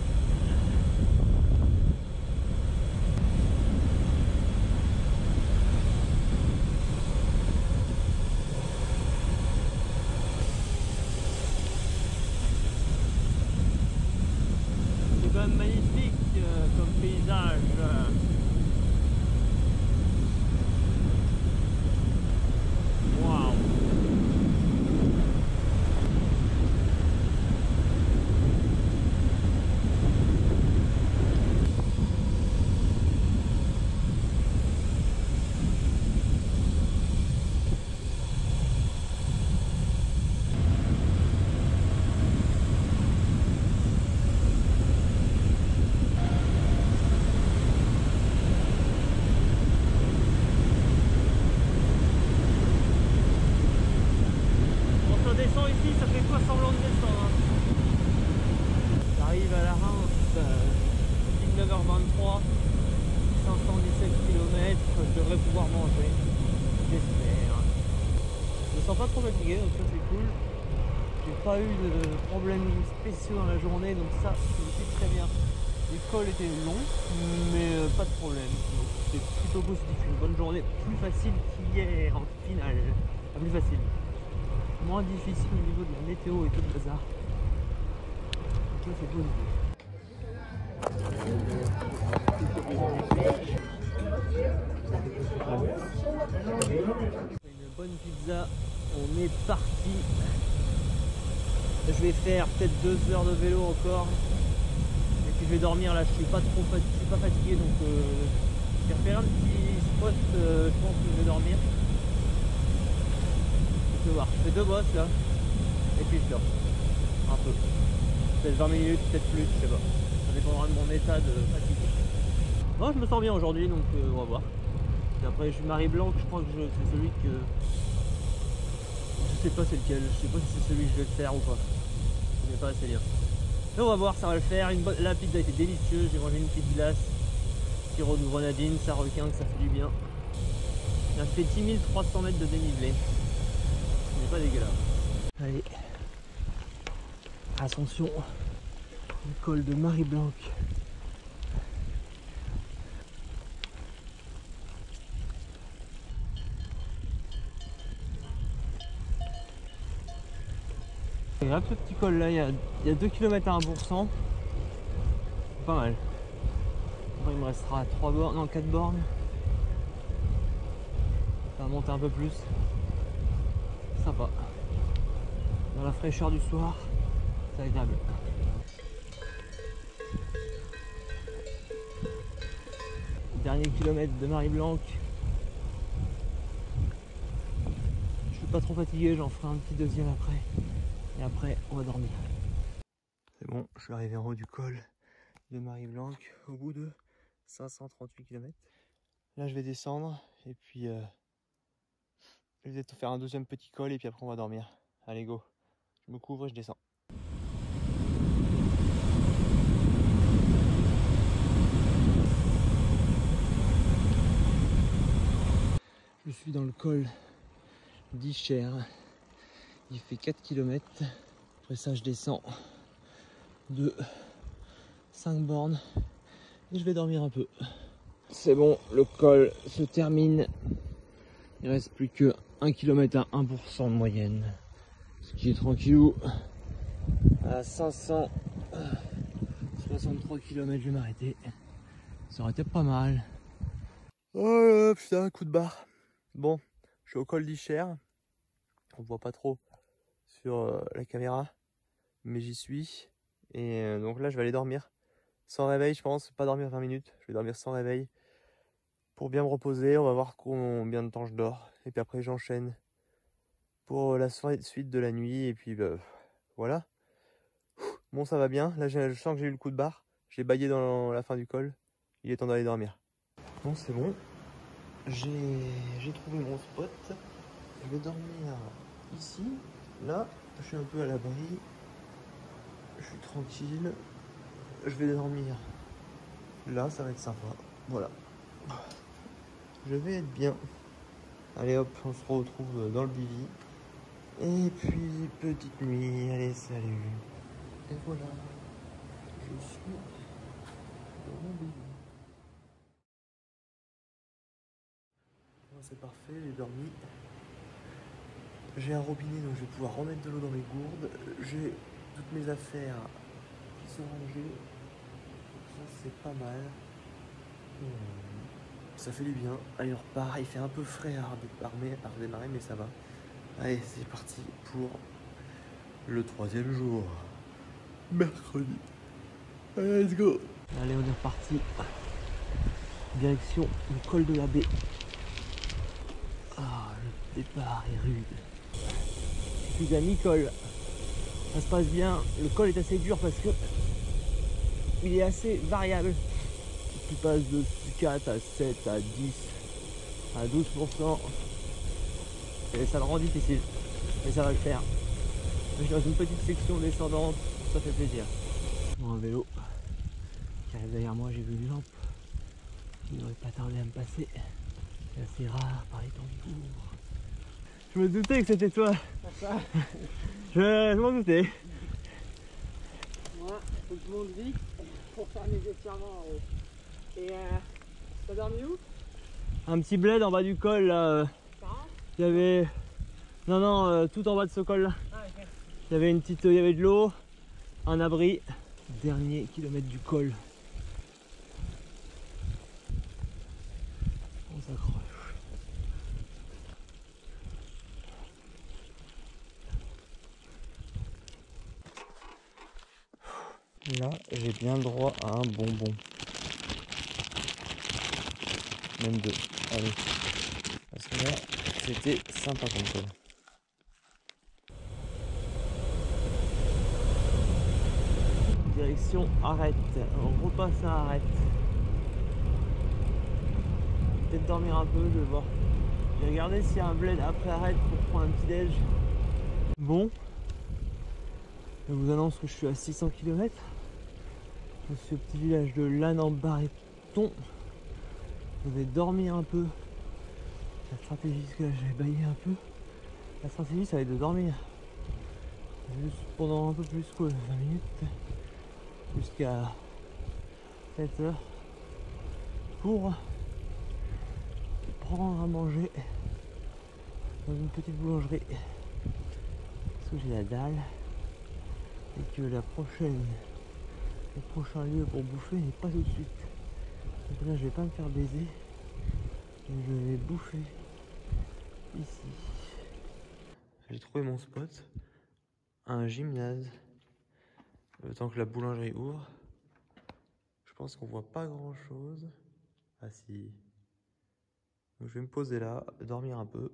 Pas eu de problèmes spéciaux dans la journée, donc ça c'est très bien. Les cols étaient longs mais pas de problème, donc c'est plutôt positif. Une bonne journée, plus facile qu'hier en finale, enfin, plus facile, moins difficile au niveau de la météo et tout le bazar, donc là c'est positif. Une bonne pizza, on est parti. Je vais faire peut-être deux heures de vélo encore. Et puis je vais dormir là, je suis pas trop fatigué, je suis pas fatigué donc euh, je vais faire un petit spot, euh, je pense que je vais dormir. Je vais voir, je fais deux bosses là. Et puis je dors. Un peu. Peut-être vingt minutes, peut-être plus, je sais pas. Ça dépendra de mon état de fatigue. Bon, je me sens bien aujourd'hui, donc euh, on va voir. Et après je suis Marie Blanc, je crois que c'est celui que... Je sais pas c'est lequel, je sais pas si c'est celui que je vais le faire ou pas. Je n'ai pas assez lire. Mais on va voir, ça va le faire. Une bonne... La pizza a été délicieuse, j'ai mangé une petite glace, sirop de grenadine, ça requinque, ça fait du bien. Ça fait dix mille trois cents mètres de dénivelé. Ce n'est pas dégueulasse. Allez, ascension du col de Marie-Blanc. Regarde ce petit col là, il y a, il y a deux kilomètres à un pour cent. Pas mal. Il me restera trois bornes, non quatre bornes. Ça va monter un peu plus. Sympa. Dans la fraîcheur du soir, c'est agréable. Dernier kilomètre de Marie-Blanque. Je suis pas trop fatigué, j'en ferai un petit deuxième après. Et après, on va dormir. C'est bon, je suis arrivé en haut du col de Marie-Blanque au bout de cinq cent trente-huit kilomètres. Là, je vais descendre et puis euh, je vais peut-être faire un deuxième petit col et puis après, on va dormir. Allez, go. Je me couvre et je descends. Je suis dans le col d'Ichère. Il fait quatre kilomètres. Après ça, je descends de cinq bornes et je vais dormir un peu. C'est bon, le col se termine. Il reste plus que un kilomètre à un pour cent de moyenne. Ce qui est tranquillou. À cinq cent soixante-trois kilomètres, je vais m'arrêter. Ça aurait été pas mal. Oh putain, coup de barre. Bon, je suis au col d'Ichère. On voit pas trop sur la caméra, mais j'y suis. Et donc là, je vais aller dormir. Sans réveil, je pense. Pas dormir vingt minutes. Je vais dormir sans réveil pour bien me reposer. On va voir combien de temps je dors. Et puis après, j'enchaîne pour la suite de la nuit. Et puis bah, voilà. Bon, ça va bien. Là, je sens que j'ai eu le coup de barre. J'ai baillé dans la fin du col. Il est temps d'aller dormir. Bon, c'est bon. J'ai trouvé mon spot. Je vais dormir ici. Là, je suis un peu à l'abri. Je suis tranquille. Je vais dormir là, ça va être sympa. Voilà. Je vais être bien. Allez hop, on se retrouve dans le bivy. Et puis, petite nuit. Allez, salut. Et voilà. Je suis dans mon bivy. C'est parfait, j'ai dormi. J'ai un robinet, donc je vais pouvoir remettre de l'eau dans mes gourdes. J'ai toutes mes affaires qui sont rangées. Ça, c'est pas mal. Ça fait du bien. Allez, on repart. Il fait un peu frais à redémarrer, mais ça va. Allez, c'est parti pour le troisième jour. Mercredi. Allez, let's go. Allez, on est reparti. Direction le col de la baie. Ah, le départ est rude. Je suis à mi-col. Ça se passe bien. Le col est assez dur parce que il est assez variable. Tu passes de quatre à sept à dix à douze pour cent. Et ça le rend difficile. Mais ça va le faire. Je suis dans une petite section descendante. Ça fait plaisir. Mon vélo qui arrive derrière moi, j'ai vu une lampe. Il n'aurait pas tardé à me passer. C'est assez rare par les temps du jour. Je me doutais que c'était toi. Je, je m'en doutais. Moi, faut que je monte vite pour faire mes étirements en haut. Et euh, t'as dormi où? Un petit bled en bas du col là. Il y avait... Non, non, euh, tout en bas de ce col là. Ah, okay. Il y avait une petite... Il y avait de l'eau, un abri. Dernier kilomètre du col. On s'accroche. Là, j'ai bien droit à un bonbon. Même deux. Allez. Parce que là, c'était sympa comme col. Direction Arrête. On repasse à Arrête. Peut-être dormir un peu, je vais voir. Je vais regarder s'il y a un bled après Arrête pour prendre un petit déj. Bon. Je vous annonce que je suis à six cents kilomètres. Dans ce petit village de Lannes-en-Barreton. Je vais dormir un peu. La stratégie, parce que là j'avais baillé un peu. La stratégie, ça va être de dormir. Juste pendant un peu plus quoi, vingt minutes. Jusqu'à sept heures. Pour prendre à manger dans une petite boulangerie. Parce que j'ai la dalle. et que la prochaine, le prochain lieu pour bouffer n'est pas tout de suite. Donc là je vais pas me faire baiser, je vais bouffer ici. J'ai trouvé mon spot, un gymnase. Le temps que la boulangerie ouvre, je pense qu'on voit pas grand chose. Ah si. Donc je vais me poser là, dormir un peu.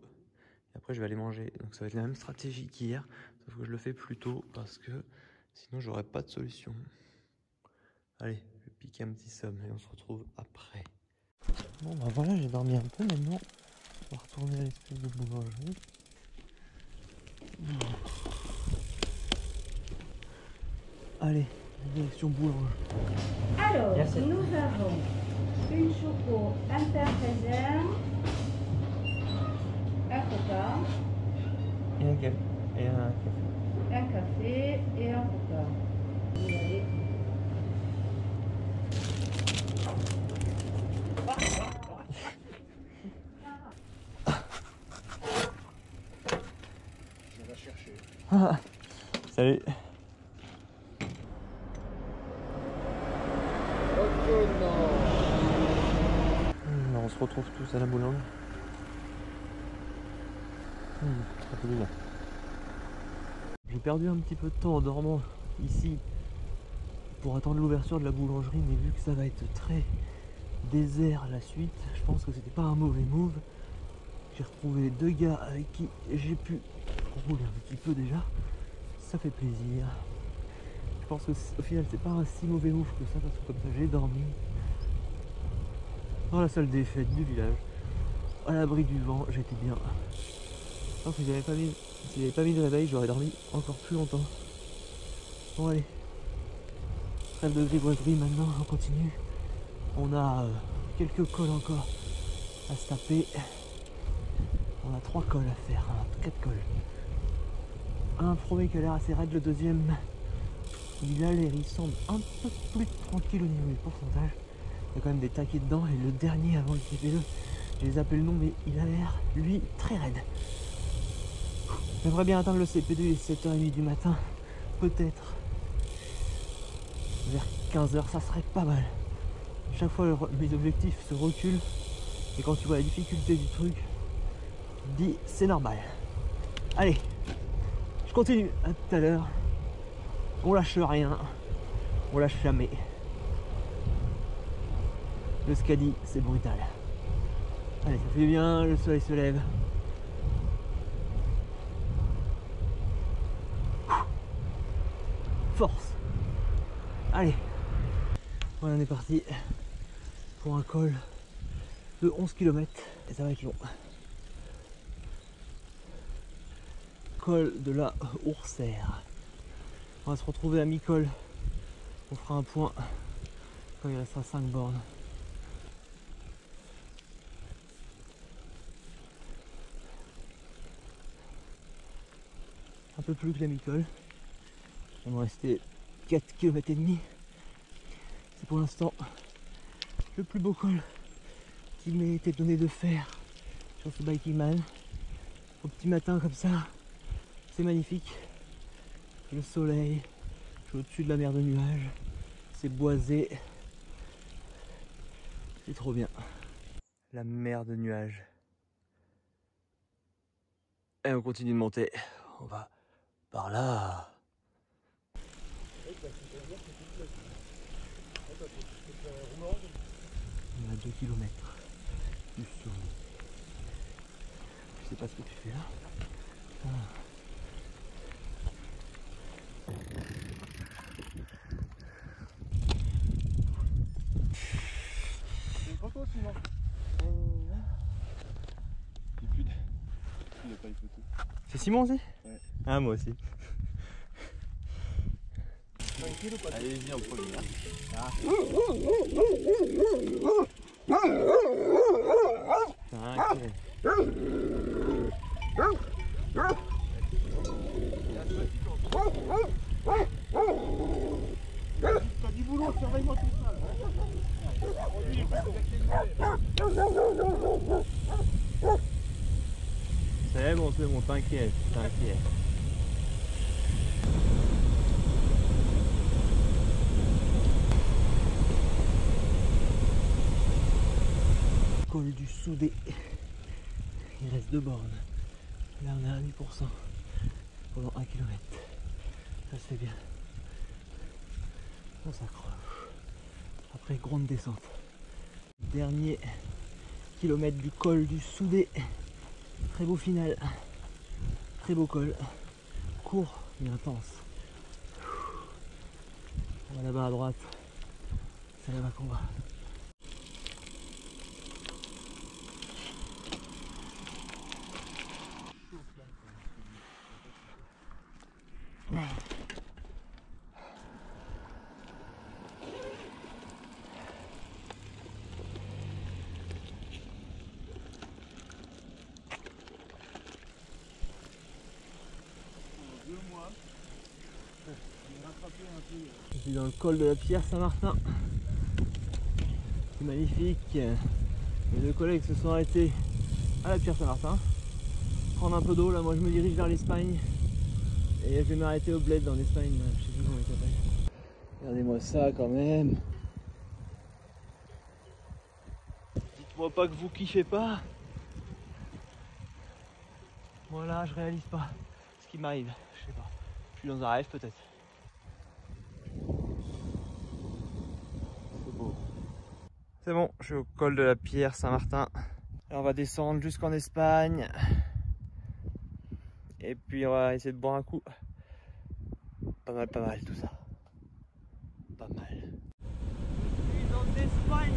Et après je vais aller manger. Donc ça va être la même stratégie qu'hier, sauf que je le fais plus tôt parce que sinon j'aurais pas de solution. Allez, je vais piquer un petit somme et on se retrouve après. Bon bah voilà, j'ai dormi un peu maintenant. On va retourner à l'espèce de boulangerie. Allez, direction boulangerie. Alors, Merci. Nous avons une choco interfaisin, un coca. Et un café. Et un café. Un café et un coca. Allez. Ah, salut. Non, on se retrouve tous à la boulangerie. Hum, c'est bien. J'ai perdu un petit peu de temps en dormant ici pour attendre l'ouverture de la boulangerie, mais vu que ça va être très désert la suite, je pense que c'était pas un mauvais move. J'ai retrouvé deux gars avec qui j'ai pu rouler un petit peu déjà, ça fait plaisir. Je pense que au final c'est pas un si mauvais move que ça, parce que comme ça j'ai dormi dans la salle des fêtes du village, à l'abri du vent, j'étais bien. Donc si j'avais pas mis, si j'avais pas mis de réveil, j'aurais dormi encore plus longtemps. Bon allez, trêve de grivoiserie maintenant, on continue. On a euh, quelques cols encore à se taper. On a trois cols à faire, hein, quatre cols. Un premier qui a l'air assez raide, le deuxième, il a l'air, il semble un peu plus tranquille au niveau du pourcentage. Il y a quand même des taquets dedans, et le dernier avant le C P deux, je les appelle non, mais il a l'air, lui, très raide. J'aimerais bien atteindre le C P deux, il est sept heures trente du matin, peut-être. Vers quinze heures, ça serait pas mal. Chaque fois, mes objectifs se reculent, et quand tu vois la difficulté du truc, tu te dis, c'est normal. Allez, je continue, à tout à l'heure. On lâche rien, on lâche jamais. Le Euskadi, c'est brutal. Allez, ça fait du bien, le soleil se lève. Force. Allez. Voilà, on est parti pour un col de onze kilomètres. Et ça va être long. Col de la Pierre-Saint-Martin. On va se retrouver à mi-col, on fera un point quand il restera cinq bornes. Un peu plus que la mi-col, il me restait quatre kilomètres et demi. C'est pour l'instant le plus beau col qui m'ait été donné de faire sur ce BikingMan. Au petit matin comme ça, c'est magnifique. Le soleil, je suis au-dessus de la mer de nuages, c'est boisé, c'est trop bien. La mer de nuages. Et on continue de monter, on va par là. On a deux kilomètres du sommet. Je sais pas ce que tu fais là. Ah. C'est Simon aussi ? Ouais. Ah, moi aussi. Allez, viens au premier. Ah. Ah, okay. T'as du boulot, surveille-moi tout ça. C'est bon, c'est bon, t'inquiète, t'inquiète. col du Soudé. Il reste deux bornes. Là on est à huit pour cent pendant un kilomètre. Ça se fait bien. On s'accroche. Après grande descente. Dernier kilomètre du col du Soudé. Très beau final. Très beau col. Court mais intense. On va là-bas à droite. C'est là-bas qu'on va. Je suis dans le col de la Pierre-Saint-Martin. C'est magnifique. Mes deux collègues se sont arrêtés à la Pierre-Saint-Martin. Prendre un peu d'eau, là moi je me dirige vers l'Espagne. Et je vais m'arrêter au bled en Espagne, je sais plus comment il s'appelle. Regardez-moi ça quand même. Dites-moi pas que vous kiffez pas. Moi là je réalise pas ce qui m'arrive. Je sais pas. Je suis dans un rêve peut-être. C'est bon, je suis au col de la Pierre-Saint-Martin. On va descendre jusqu'en Espagne. Et puis on va essayer de boire un coup. Pas mal, pas mal tout ça. Pas mal. Je suis en Espagne.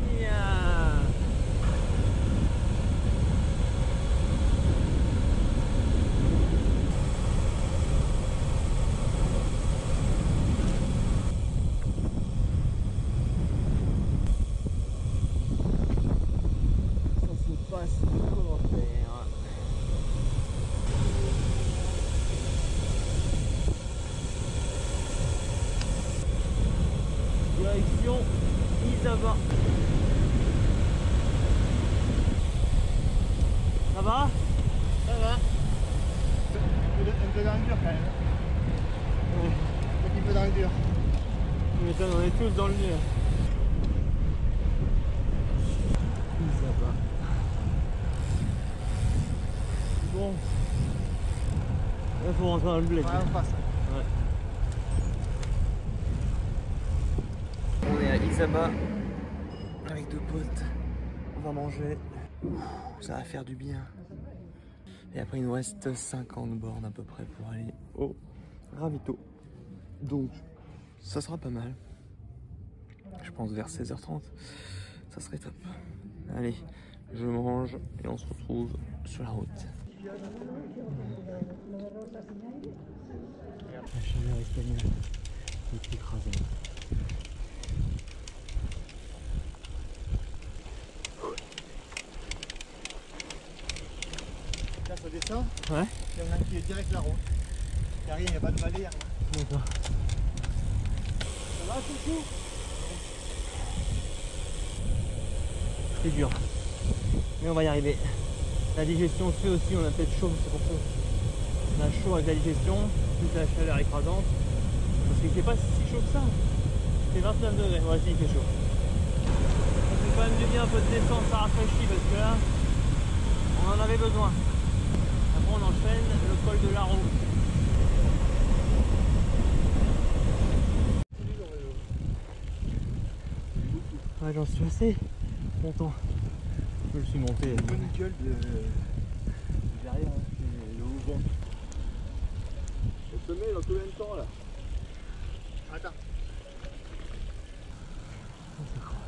Ça va? Ça va. Un peu dans le dur quand même. Ouais. Un petit peu dans le dur. Mais ça, on est tous dans le dur. Ça va. Bon. Là, faut rentrer dans le blé. Ouais, on passe. Ouais. On est à Isaba. Avec deux potes, on va manger. Ouh, ça va faire du bien. Et après il nous reste cinquante bornes à peu près pour aller au ravito. Donc ça sera pas mal. Je pense vers seize heures trente. Ça serait top. Allez, je mange et on se retrouve sur la route. La chaleur espagnole est écrasante. Ça descend, ouais. Il y en a un qui est direct Larrau. Il n'y a rien, il n'y a pas de vallée. D'accord. Ça va, Chouchou? C'est dur. Mais on va y arriver. La digestion se fait aussi, on a peut-être chaud, c'est pour ça. On a chaud avec la digestion, plus la chaleur écrasante. Parce qu'il ne fait pas si chaud que ça. C'est vingt-neuf degrés, ouais, si il fait chaud. Ça fait quand même du bien un peu de descente, ça rafraîchit parce que là, on en avait besoin. On enchaîne le col de Larrau. Ouais, j'en suis assez content. Je me suis monté. Une bonne gueule de derrière, le haut vent. Le sommet dans combien de temps là? Attends. On s'accroche.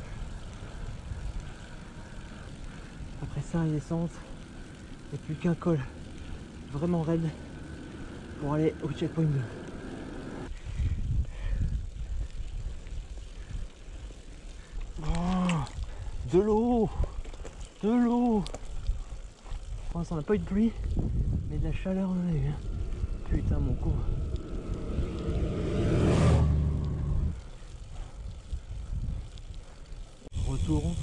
Après ça, il descend. Il n'y a plus qu'un col vraiment raide pour aller au checkpoint deux. Oh, de l'eau, de l'eau. Pour l'instant on n'a pas eu de pluie, mais de la chaleur on en a eu. Hein. Putain mon con. Retour.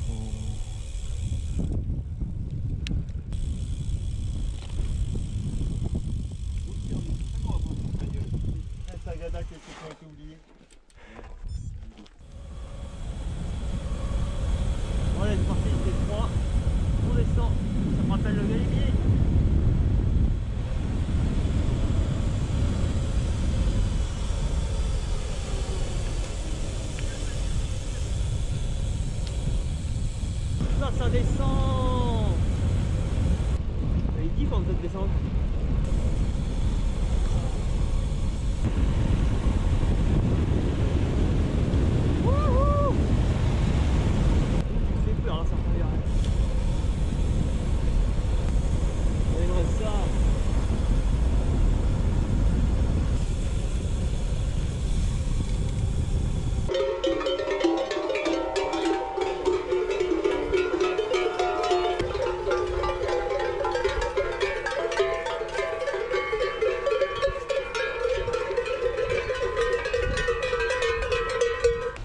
Voilà, c'est parti, c'est froid. positif en cette descente.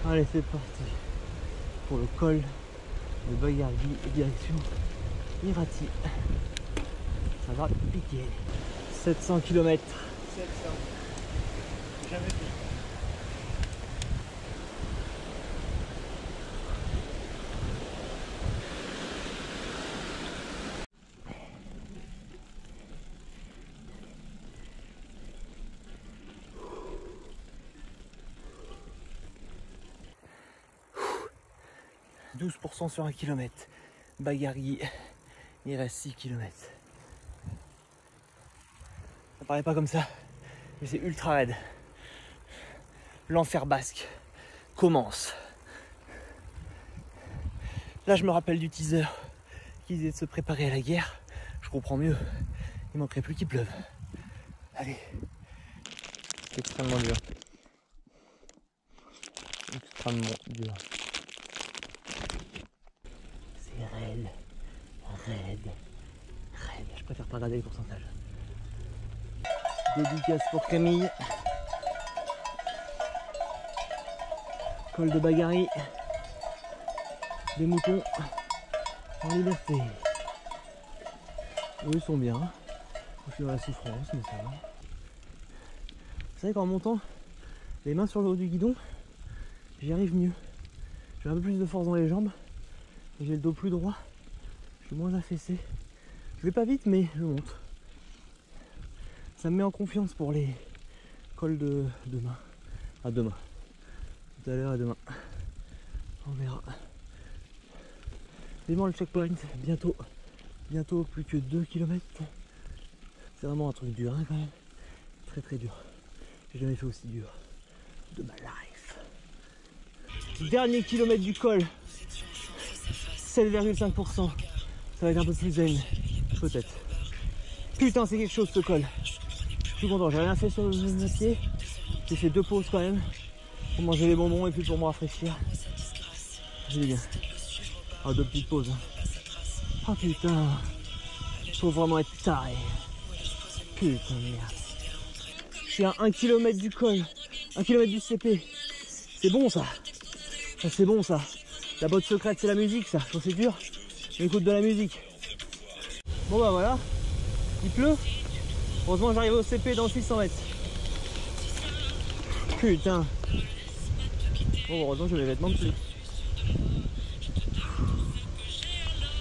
Allez, c'est parti pour le col de Bidarray et direction Irati. Ça va piquer. sept cents kilomètres. sept cents. Jamais plus. douze pour cent sur un kilomètre, Bidarray, il reste six kilomètres. Ça paraît pas comme ça, mais c'est ultra raide. L'enfer basque commence. Là, je me rappelle du teaser qui disait de se préparer à la guerre. Je comprends mieux, il manquerait plus qu'il pleuve. Allez, c'est extrêmement dur. Extrêmement dur. Raide, raide, raide. Je préfère pas regarder les pourcentages. Dédicace pour Camille. Col de Bidarray. Des moutons en liberté. Eux ils sont bien. Je suis dans la souffrance, mais ça va. Vous savez qu'en montant les mains sur le haut du guidon, j'y arrive mieux. J'ai un peu plus de force dans les jambes. J'ai le dos plus droit, je suis moins affaissé. Je vais pas vite, mais je monte. Ça me met en confiance pour les cols de demain. À demain. Tout à l'heure à demain. On verra. Vivement le checkpoint. Bientôt. Bientôt plus que deux kilomètres. C'est vraiment un truc dur hein, quand même. Très très dur. J'ai jamais fait aussi dur de ma life. Dernier kilomètre du col. sept virgule cinq pour cent, ça va être un peu plus zen, peut-être. Putain, c'est quelque chose ce col. Je suis content, j'ai rien fait sur mes pieds. J'ai fait deux pauses quand même, pour manger les bonbons et puis pour me rafraîchir. J'ai bien. Ah, deux petites pauses. Ah putain, faut vraiment être taré. Putain de merde. Je suis à un kilomètre du col, un kilomètre du C P. C'est bon ça, ça c'est bon ça. La botte secrète, c'est la musique, ça. Quand c'est dur, j'écoute de la musique. Bon, bah voilà. Il pleut. Heureusement, j'arrive au C P dans six cents mètres. Putain. Bon, heureusement, j'ai les vêtements de pluie.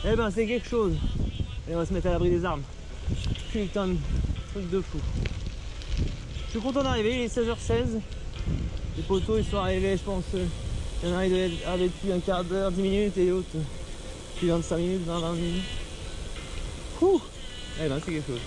Eh ben, c'est quelque chose. Allez, on va se mettre à l'abri des armes. Putain, truc de fou. Je suis content d'arriver. Il est seize heures seize. Les poteaux, ils sont arrivés, je pense. Il y en a un qui devait arriver depuis un quart d'heure, dix minutes, et l'autre depuis vingt-cinq minutes, vingt, vingt minutes. Ouh, eh ben c'est quelque chose.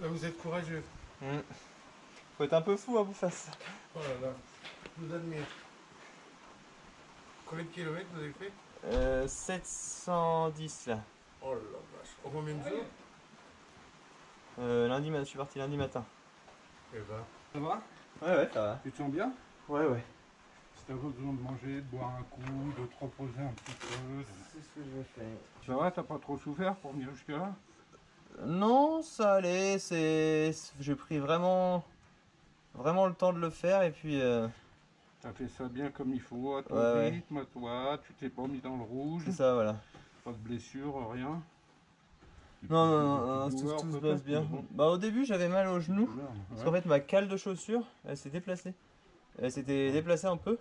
Là, vous êtes courageux. Mmh. Faut être un peu fou à vous face. Oh là là, je vous admire. Combien de kilomètres vous avez fait? euh, sept cent dix là. Oh la vache. En combien de jours? euh, Lundi, je suis parti lundi matin. Eh ben. Ça va? Ouais, ouais, ça va. Tu te sens bien? Ouais, ouais. Si t'as besoin de manger, de boire un coup, de te reposer un petit peu. C'est ce que je fais. Ça va, t'as pas trop souffert pour venir jusque là? Non, ça allait, c'est... J'ai pris vraiment... Vraiment le temps de le faire et puis... Euh... T'as fait ça bien comme il faut, à ton ouais, rythme, ouais. à toi, tu t'es pas mis dans le rouge. C'est ça, voilà. Pas de blessure, rien. Non, non, non, non douleur, tout, tout se passe bien. Bon. Bah au début j'avais mal au genou, ouais. parce qu'en fait ma cale de chaussure, elle s'est déplacée. Elle s'était déplacée un peu,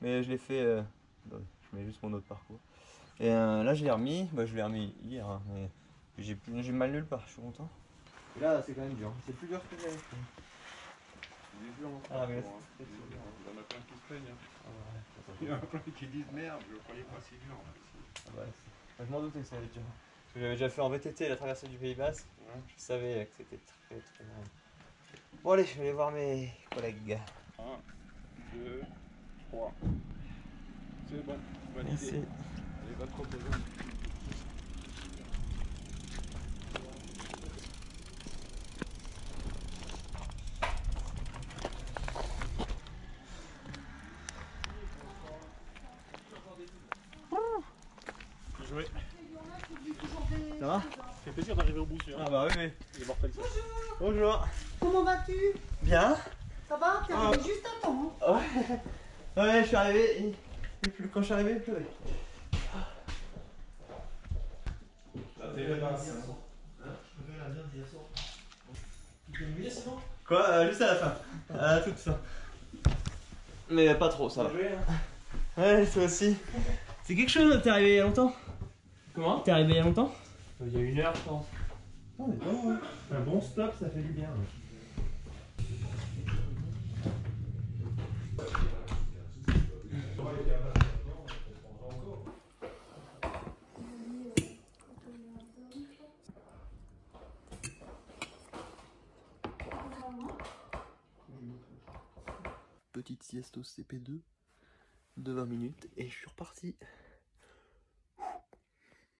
mais je l'ai fait... Euh... Je mets juste mon autre parcours. Et euh, là je l'ai remis, bah, je l'ai remis hier, hein, mais j'ai j'ai mal nulle part, je suis content. Et là c'est quand même dur, c'est plus dur que j'avais. Il est dur en fait. Ah mais là c'est très dur. Il y en a plein qui se plaignent. Hein. Ah, ouais. Il y en a plein qui disent merde, je le croyais pas si dur. Ah, bah, bah, je m'en doutais que ça allait être dur. Parce que j'avais déjà fait en V T T la traversée du Pays Basque, ouais. Je savais que c'était très très mal. Bon allez, je vais aller voir mes collègues. un, deux, trois. C'est bon, bonne Merci. idée. Allez, va te reposer. Ça va? Ça fait plaisir d'arriver au bout, sûr. Ah bah oui, mais... Il est mortel, ça. Bonjour. Bonjour. Comment vas-tu? Bien. Ça va? T'es arrivé ah. juste à temps. Hein. Ouais. Ouais, je suis arrivé. Et plus, quand je suis arrivé, il pleuvait. Ça t'est fait pas. Je peux faire la viande d'hier soir. Tu peux mouiller sinon? Quoi? euh, Juste à la fin. À la toute fin. Mais pas trop, ça va. Joué, hein. Ouais, toi aussi. C'est quelque chose, t'es arrivé il y a longtemps? Comment? T'es arrivé il y a longtemps? Il y a une heure, je pense. Non, mais bon, ouais. Un bon stop, ça fait du bien. Ouais. Petite sieste au C P deux de vingt minutes et je suis reparti.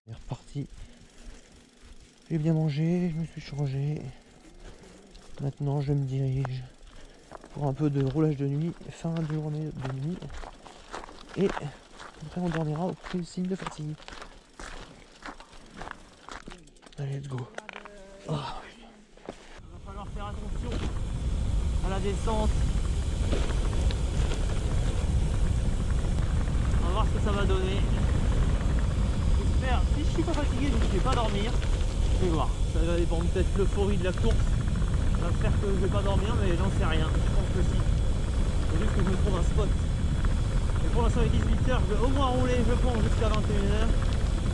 On est reparti. J'ai bien mangé, je me suis changé. Maintenant je me dirige pour un peu de roulage de nuit, fin de journée de nuit. Et après on dormira au plus signe de fatigue. Allez, let's go. Oh. Il va falloir faire attention à la descente. On va voir ce que ça va donner. J'espère, si je suis pas fatigué, donc je vais pas dormir. Je vais voir, ça va dépendre peut-être de l'euphorie de la course. Ça va faire que je vais pas dormir, mais j'en sais rien. Je pense que si. Il faut juste que je me trouve un spot. Et pour l'instant, il est dix-huit heures, je vais au moins rouler, je pense, jusqu'à vingt et une heures.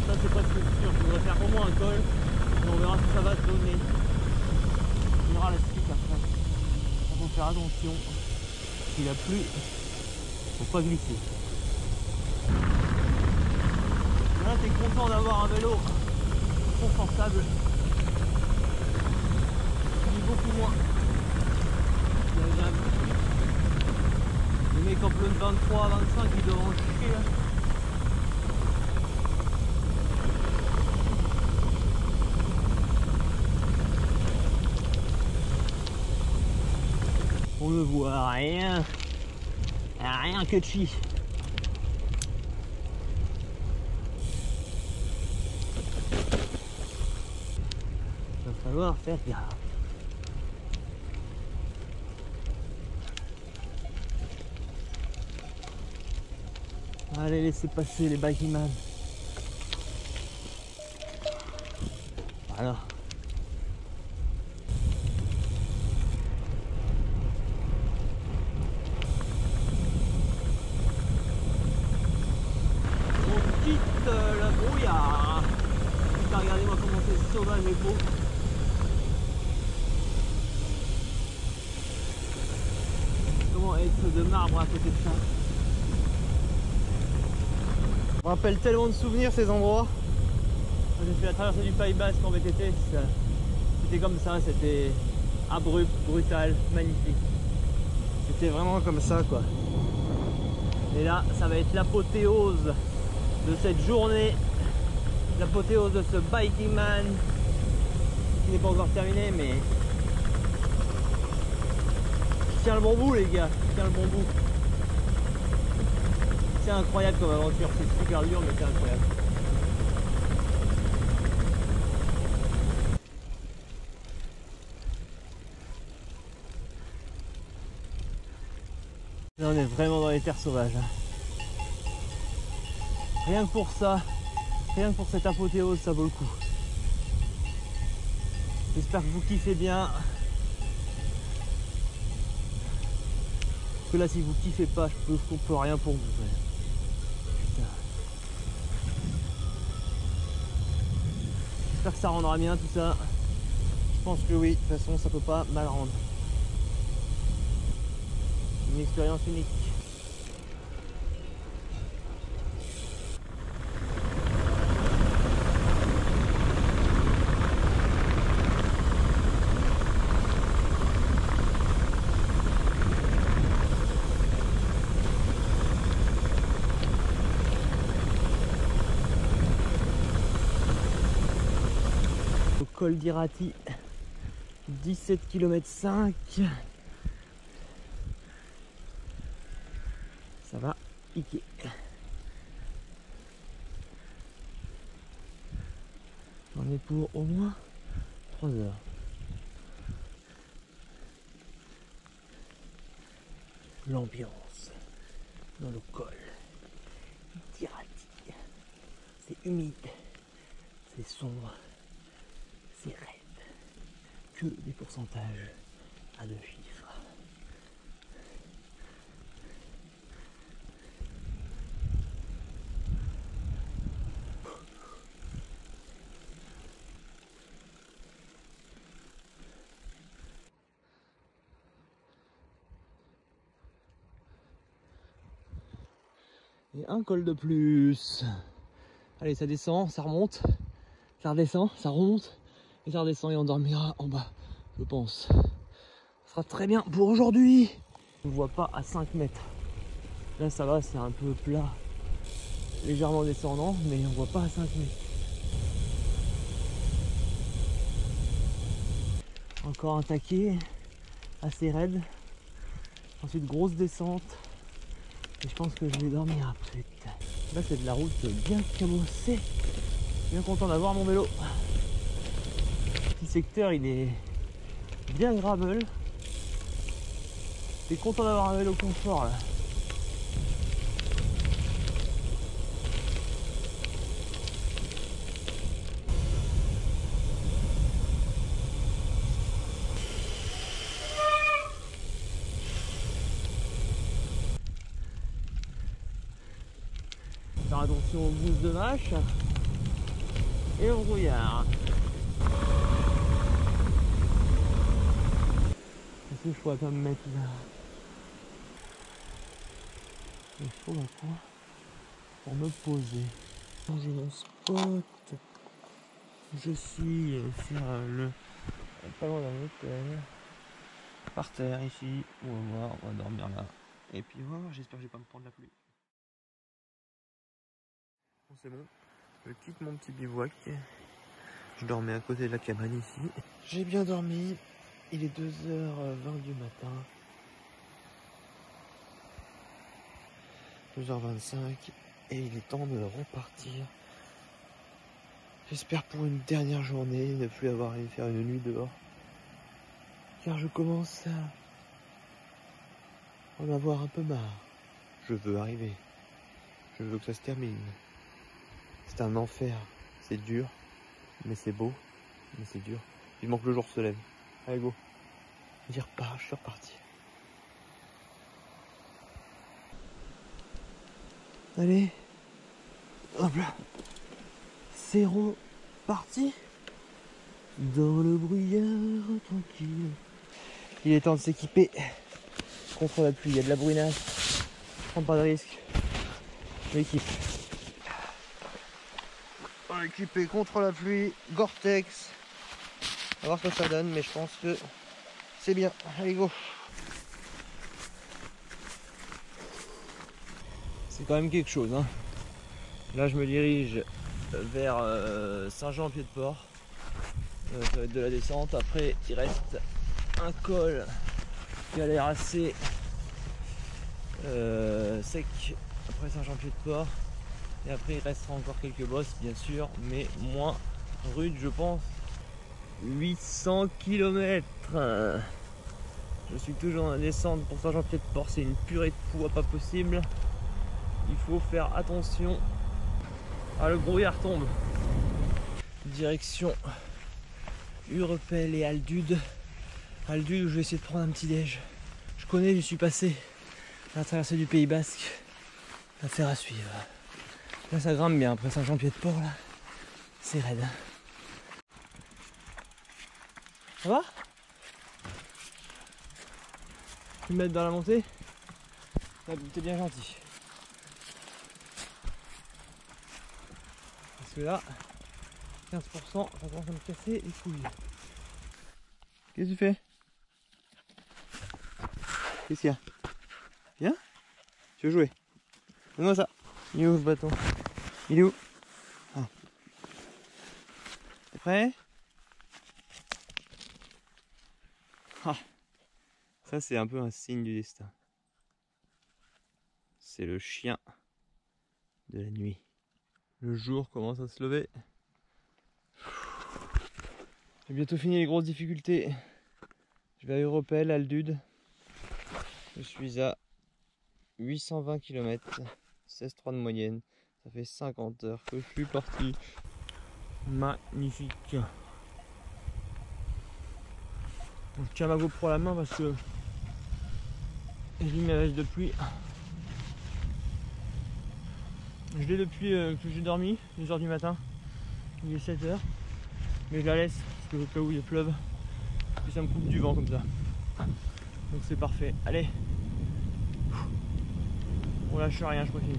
Ça, c'est presque sûr. Je voudrais faire au moins un col. Et on verra ce que ça va donner. On verra la suite après. Il faut faire attention. Si la pluie, il faut pas glisser. Là, t'es content d'avoir un vélo confortable. Il est beaucoup moins. Il y a un peu de pluie. Les mecs en plein de vingt-trois, vingt-cinq, ils doivent en chier là. On ne voit rien. Rien que de chi. Il va falloir faire gaffe. Allez, laissez passer les BikingMan. Voilà. On quitte euh, la brouillard. Putain, regardez-moi comment c'est sauvage et beau. De marbre à côté de ça. On rappelle tellement de souvenirs ces endroits. J'ai fait la traversée du Pays Basque en V T T, c'était comme ça, c'était abrupt, brutal, magnifique. C'était vraiment comme ça quoi. Et là, ça va être l'apothéose de cette journée, l'apothéose de ce BikingMan qui n'est pas encore terminé mais tiens le bon bout les gars, tiens le bon bout. C'est incroyable comme aventure, c'est super dur mais c'est incroyable. Là on est vraiment dans les terres sauvages. Rien que pour ça, rien que pour cette apothéose ça vaut le coup. J'espère que vous kiffez bien. Parce que là si vous kiffez pas, je peux, je peux rien pour vous. Putain. j'espère que ça rendra bien tout ça. Je pense que oui, de toute façon ça peut pas mal rendre. Une expérience unique. Col d'Irati, dix-sept virgule cinq kilomètres. Ça va piquer. On est pour au moins trois heures. L'ambiance dans le col d'Irati. C'est humide, c'est sombre. C'est raide, que des pourcentages à deux chiffres. Et un col de plus. Allez, ça descend, ça remonte, ça redescend, ça remonte. Et ça redescend et on dormira en bas, je pense. Ça sera très bien pour aujourd'hui. On ne voit pas à cinq mètres. Là ça va, c'est un peu plat, légèrement descendant, mais on ne voit pas à cinq mètres. Encore un taquet, assez raide. Ensuite grosse descente. Et je pense que je vais dormir après. Là c'est de la route bien cabossée. Bien content d'avoir mon vélo. Secteur, il est bien gravel. T'es content d'avoir un vélo confort là. Faire attention aux bouses de vache et au brouillard. Je pourrais pas me mettre là. Il faut la croix pour me poser. J'ai mon spot. Je suis sur le pas loin d'un hôtel. Par terre ici. On va voir, on va dormir là. Et puis voir, oh, j'espère que je vais pas me prendre la pluie. Bon, c'est bon. Je quitte mon petit bivouac. Je dormais à côté de la cabane ici. J'ai bien dormi. Il est deux heures vingt du matin, deux heures vingt-cinq, et il est temps de repartir. J'espère pour une dernière journée ne plus avoir à aller faire une nuit dehors, car je commence à en avoir un peu marre. Je veux arriver, je veux que ça se termine. C'est un enfer, c'est dur, mais c'est beau, mais c'est dur. Il manque le jour se lève. Allez go, j'y repars, je suis reparti. Allez, hop là, c'est reparti. Dans le brouillard tranquille. Il est temps de s'équiper contre la pluie, il y a de la bruinasse. Je prends pas de risque, je l'équipe. On va l'équiper contre la pluie, Gore-Tex. On va voir ce que ça donne, mais je pense que c'est bien. Allez, go! C'est quand même quelque chose, hein. Là, je me dirige vers euh, Saint-Jean-Pied-de-Port. Euh, ça va être de la descente. Après, il reste un col qui a l'air assez euh, sec après Saint-Jean-Pied-de-Port. Et après, il restera encore quelques bosses, bien sûr, mais moins rudes, je pense. huit cents kilomètres. Je suis toujours en descente pour Saint-Jean-Pied-de-Port. C'est une purée de poids pas possible. Il faut faire attention. Ah, le brouillard tombe. Direction Europel et Aldudes. Aldudes où je vais essayer de prendre un petit déj. Je connais, je suis passé à la traversée du Pays Basque. Affaire à suivre. Là ça grimpe bien après Saint-Jean-Pied-de-Port là. C'est raide. Ça va? Tu me mets dans la montée? T'es bien gentil. Parce que là, quinze pour cent, ça commence à me casser les couilles. Qu'est-ce que tu fais? Qu'est-ce qu'il y a? Viens? Tu veux jouer? Donne-moi ça. Il est où ce bâton? Il est où? Ah. T'es prêt? Ah. Ça c'est un peu un signe du destin. C'est le chien de la nuit. Le jour commence à se lever. J'ai bientôt fini les grosses difficultés. Je vais à Europel, Aldudes. Je suis à huit cent vingt kilomètres, seize virgule trois de moyenne. Ça fait cinquante heures que je suis parti. Magnifique. Je tiens ma GoPro à la main parce que j'ai mis ma veste de pluie. Je l'ai depuis que j'ai dormi, deux heures du matin. Il est sept heures. Mais je la laisse parce que au cas où il pleuve. Et ça me coupe du vent comme ça. Donc c'est parfait. Allez, on lâche rien, je continue.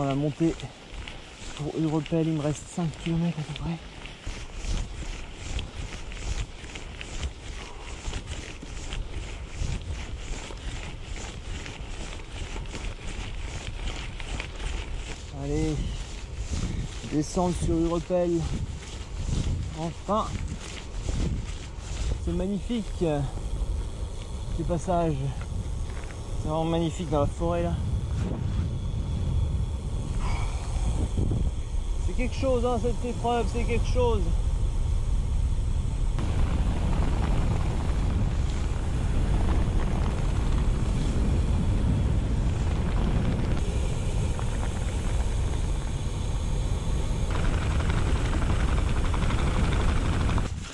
À la montée pour Europel, il me reste cinq kilomètres à peu près. Allez, descendre sur Europel. Enfin, c'est magnifique ce passage. C'est vraiment magnifique dans la forêt là. Quelque chose, hein, cette épreuve, c'est quelque chose.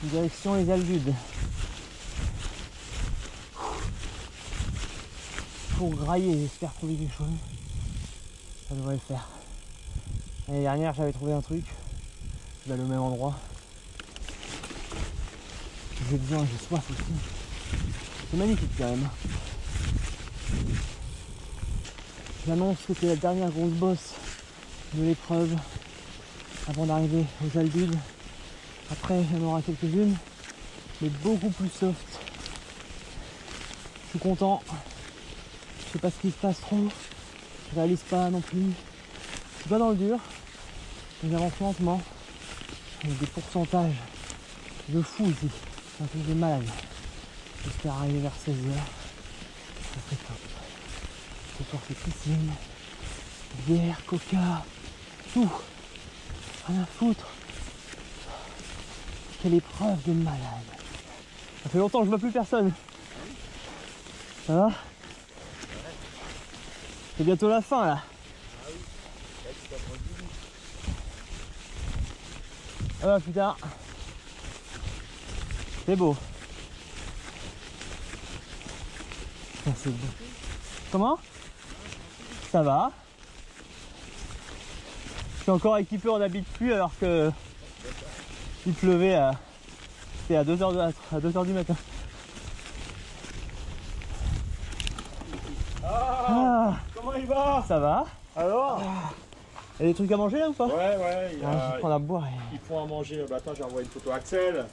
Direction les Aldudes. Pour grailler, j'espère trouver quelque chose. Ça devrait le faire. L'année dernière, j'avais trouvé un truc, je vais aller au même endroit. J'ai besoin, j'ai soif aussi. C'est magnifique quand même. J'annonce que c'est la dernière grosse bosse de l'épreuve avant d'arriver aux Aldudes. Après, il y en aura quelques-unes, mais beaucoup plus soft. Je suis content. Je sais pas ce qui se passe trop, je réalise pas non plus. Je suis pas dans le dur, mais j'avance lentement. Il y a des pourcentages de fou ici. C'est un truc de malade. J'espère arriver vers seize heures. Ça serait top. Ce soir c'est piscine, bière, coca, tout. Rien à foutre. Quelle épreuve de malade. Ça fait longtemps que je vois plus personne. Ça va? C'est bientôt la fin là. Ah bah putain, c'est beau. Ah, c'est beau. Comment? Ça va. Je suis encore équipé en habit de pluie alors que il pleuvait à, c'était à deux heures du matin. Ah, comment il va? Ça va. Alors ah. Il y a des trucs à manger là ou pas? Ouais, ouais, il y a... ah, je vais prendre à boire. Et... ils font à manger. Bah, attends, j'ai envoyé une photo à Axel.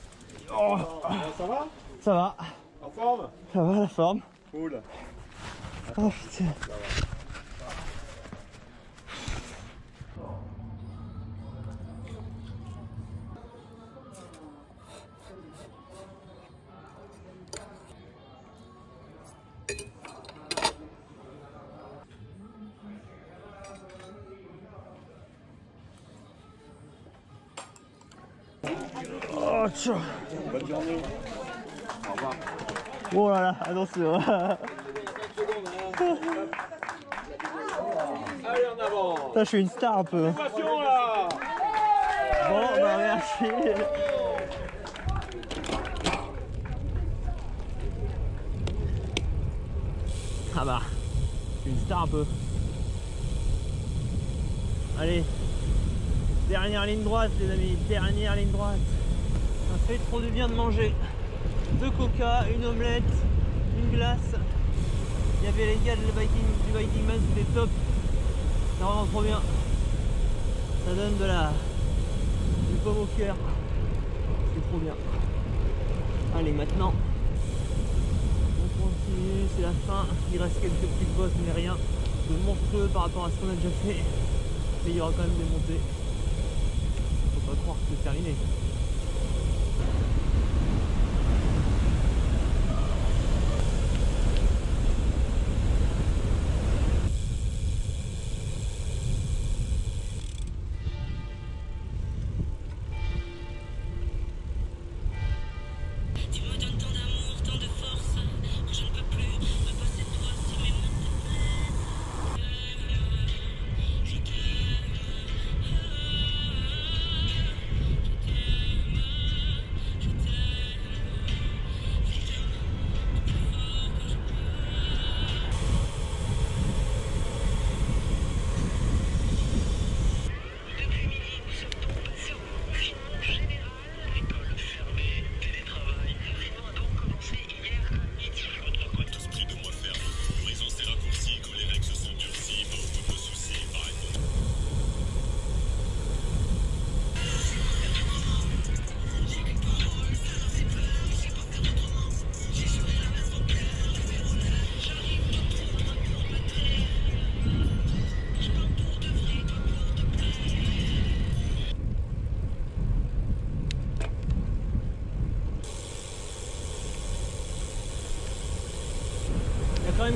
Oh. Ah, ça va? Ça va. En forme? Ça va, la forme. Cool. Attends. Oh putain. Oh tiens. Bonne journée. Au revoir. Oh là là, ah non c'est... Allez en avant. Putain, je suis une star un peu. Attention là. Bon bah merci. Ah bah, je suis une star un peu. Allez, dernière ligne droite les amis, dernière ligne droite. Ça fait trop du bien de manger. Deux coca, une omelette, une glace. Il y avait les gars de le biking, du BikingMan, c'était top. C'est vraiment trop bien. Ça donne de la... du pomme au cœur. C'est trop bien. Allez maintenant, on continue, c'est la fin. Il reste quelques petites bosses mais rien de monstrueux par rapport à ce qu'on a déjà fait. Mais il y aura quand même des montées. Faut pas croire que c'est terminé.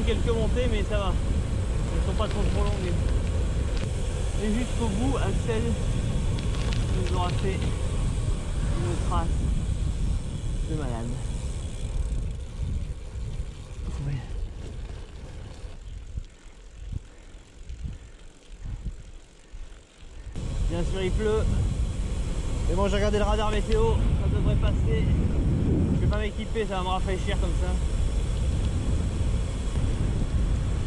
Quelques montées mais ça va, elles sont pas trop trop longues et jusqu'au bout Axel nous aura fait une trace de malade. Oui. Bien sûr il pleut mais bon j'ai regardé le radar météo, ça devrait passer. Je vais pas m'équiper, ça va me rafraîchir comme ça.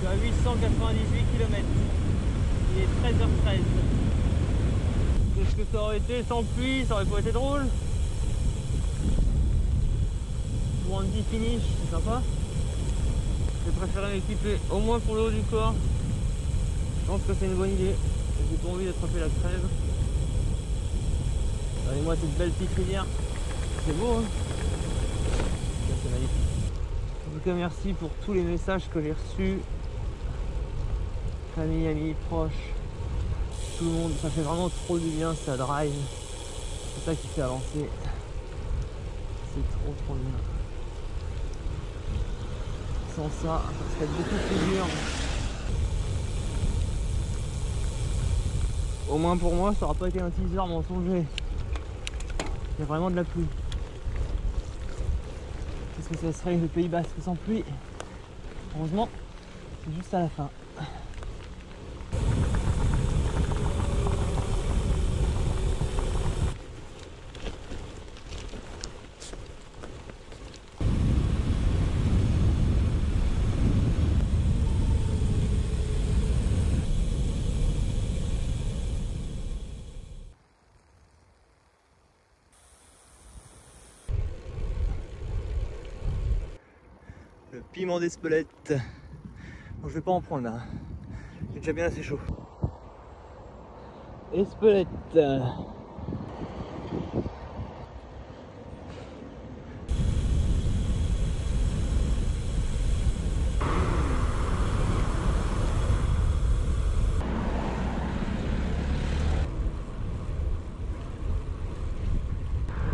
Je suis à huit cent quatre-vingt-dix-huit kilomètres, il est treize heures treize. Qu'est-ce que ça aurait été sans pluie, ça aurait pas été drôle. Pour un petit finish, c'est sympa. J'ai préféré m'équiper au moins pour le haut du corps. Je pense que c'est une bonne idée, j'ai pas envie d'attraper la crève. Regardez-moi cette belle petite rivière, c'est beau hein. C'est magnifique. En tout cas merci pour tous les messages que j'ai reçus. Famille, amis, proches, tout le monde, ça fait vraiment trop du bien, ça drive, c'est ça qui fait avancer, c'est trop trop bien. Sans ça, ça serait beaucoup plus dur. Au moins pour moi, ça n'aura pas été un teaser mensonger. Il y a vraiment de la pluie. Qu'est-ce que ça serait le Pays Basque sans pluie? Heureusement, c'est juste à la fin. Piment d'Espelette. Donc je vais pas en prendre là. J'ai déjà bien assez chaud. Espelette. On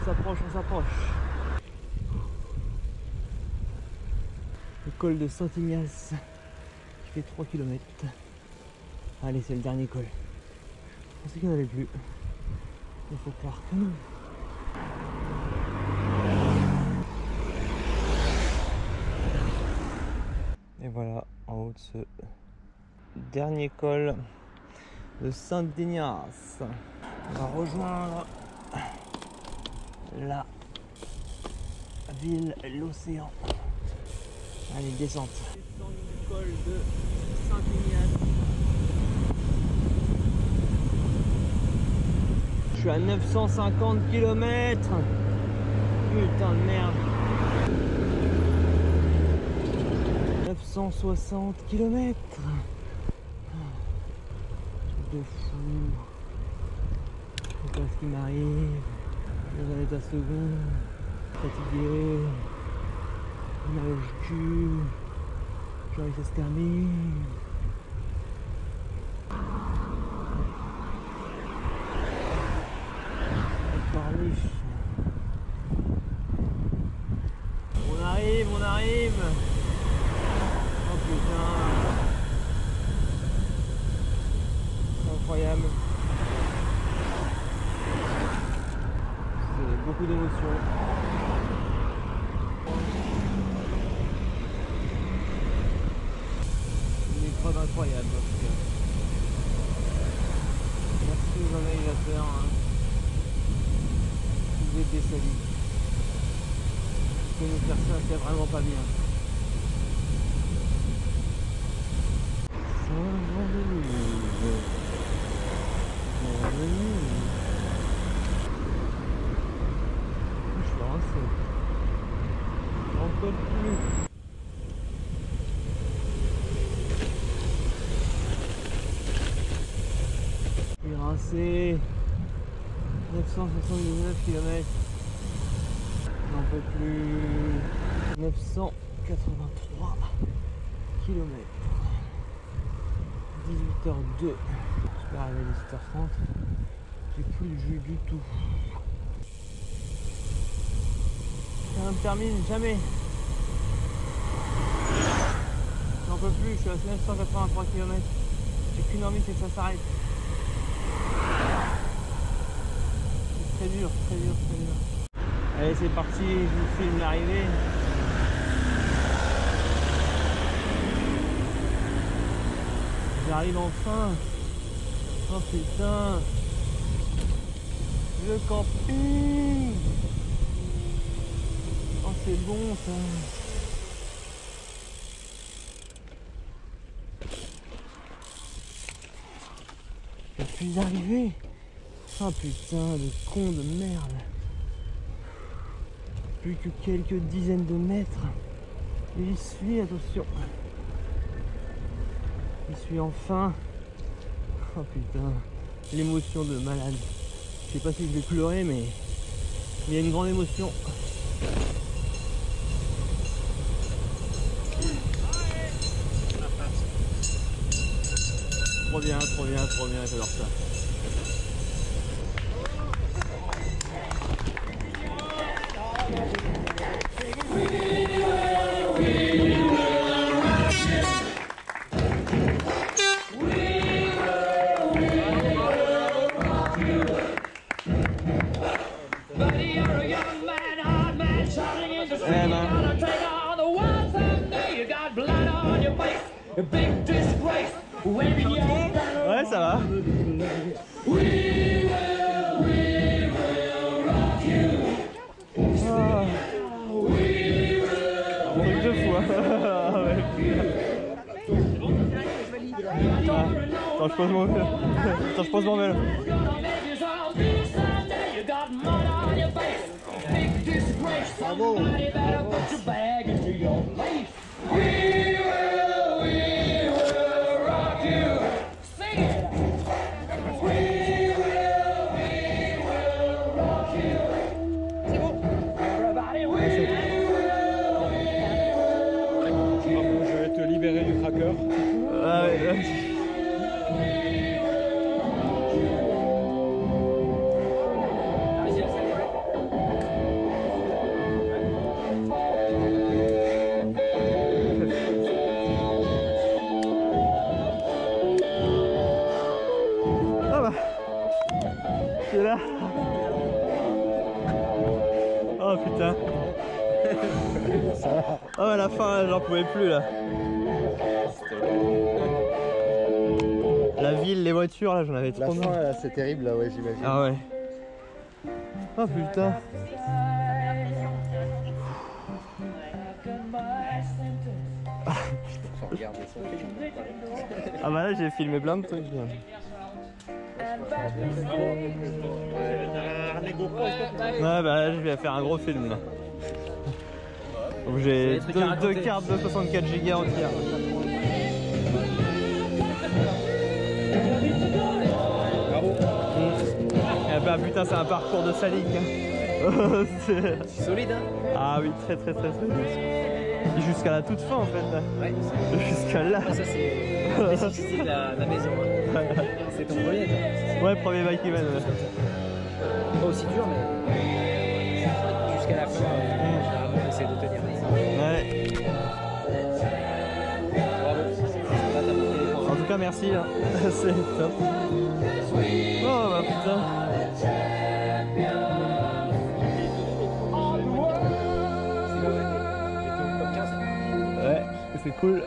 s'approche, on s'approche. Le col de Saint-Ignace qui fait trois kilomètres. Allez, c'est le dernier col. Je pensais qu'il n'y en avait plus. Il faut croire que non. Et voilà, en haut de ce dernier col de Saint-Ignace. On va rejoindre la ville, l'océan. Allez, descente. Descente du col de Saint-Ignace. Je suis à neuf cent cinquante kilomètres. Putain de merde. neuf cent soixante kilomètres. De fou. Je sais pas ce qui m'arrive. Dans un état second. Fatigué. Mal au cul. J'ai envie que ça se termine. On arrive, on arrive. Oh putain. Incroyable. C'est beaucoup d'émotions. Incroyable en tout cas. Merci aux organisateurs. Hein. Vous êtes des salis. Parce que nous faire ça, c'est vraiment pas bien. Je suis rincé. Encore plus. C'est neuf cent soixante-dix-neuf kilomètres. J'en peux plus. neuf cent quatre-vingt-trois kilomètres. dix-huit heures zéro deux. Je vais arriver à dix-huit heures trente. J'ai plus de jus du tout. Ça ne termine jamais. J'en peux plus. Je suis à neuf cent quatre-vingt-trois kilomètres. J'ai qu'une envie, c'est que ça s'arrête. Très dur, très dur, très dur. Allez, c'est parti, je vous filme l'arrivée. J'arrive enfin. Oh putain. Le camping. Oh, c'est bon ça. Je suis arrivé. Ah putain de con de merde. Plus que quelques dizaines de mètres. Et j'y suis, attention. J'y suis enfin. Oh putain. L'émotion de malade. Je sais pas si je vais pleurer mais. Il y a une grande émotion. Trop bien, trop bien, trop bien, j'adore ça. Attends, je pose mon vélo. Attends, je pose mon vélo. Bravo. Thank you. putain. Oh, à la fin, j'en pouvais plus là. La ville, les voitures, là, j'en avais trop marre. La fin, c'est terrible là, ouais, j'imagine. Ah ouais. Oh putain. Ah bah là j'ai filmé plein de trucs. Ouais bah là je vais faire un gros film là. Donc j'ai deux, deux cartes de soixante-quatre gigas entières. Ah bah putain c'est un parcours de salique hein. Solide hein. Ah oui très très très solide. Jusqu'à la toute fin en fait. Ouais. Jusqu'à là. Ah, ça c'est la, la maison. Ouais. C'est ton premier toi. Ouais, premier BikingMan. Ouais. Pas aussi dur mais jusqu'à la fin. Généralement on essaie de tenir. Ouais. Bravo. En tout cas merci. Hein. C'est top. Oh bah putain. C'est cool.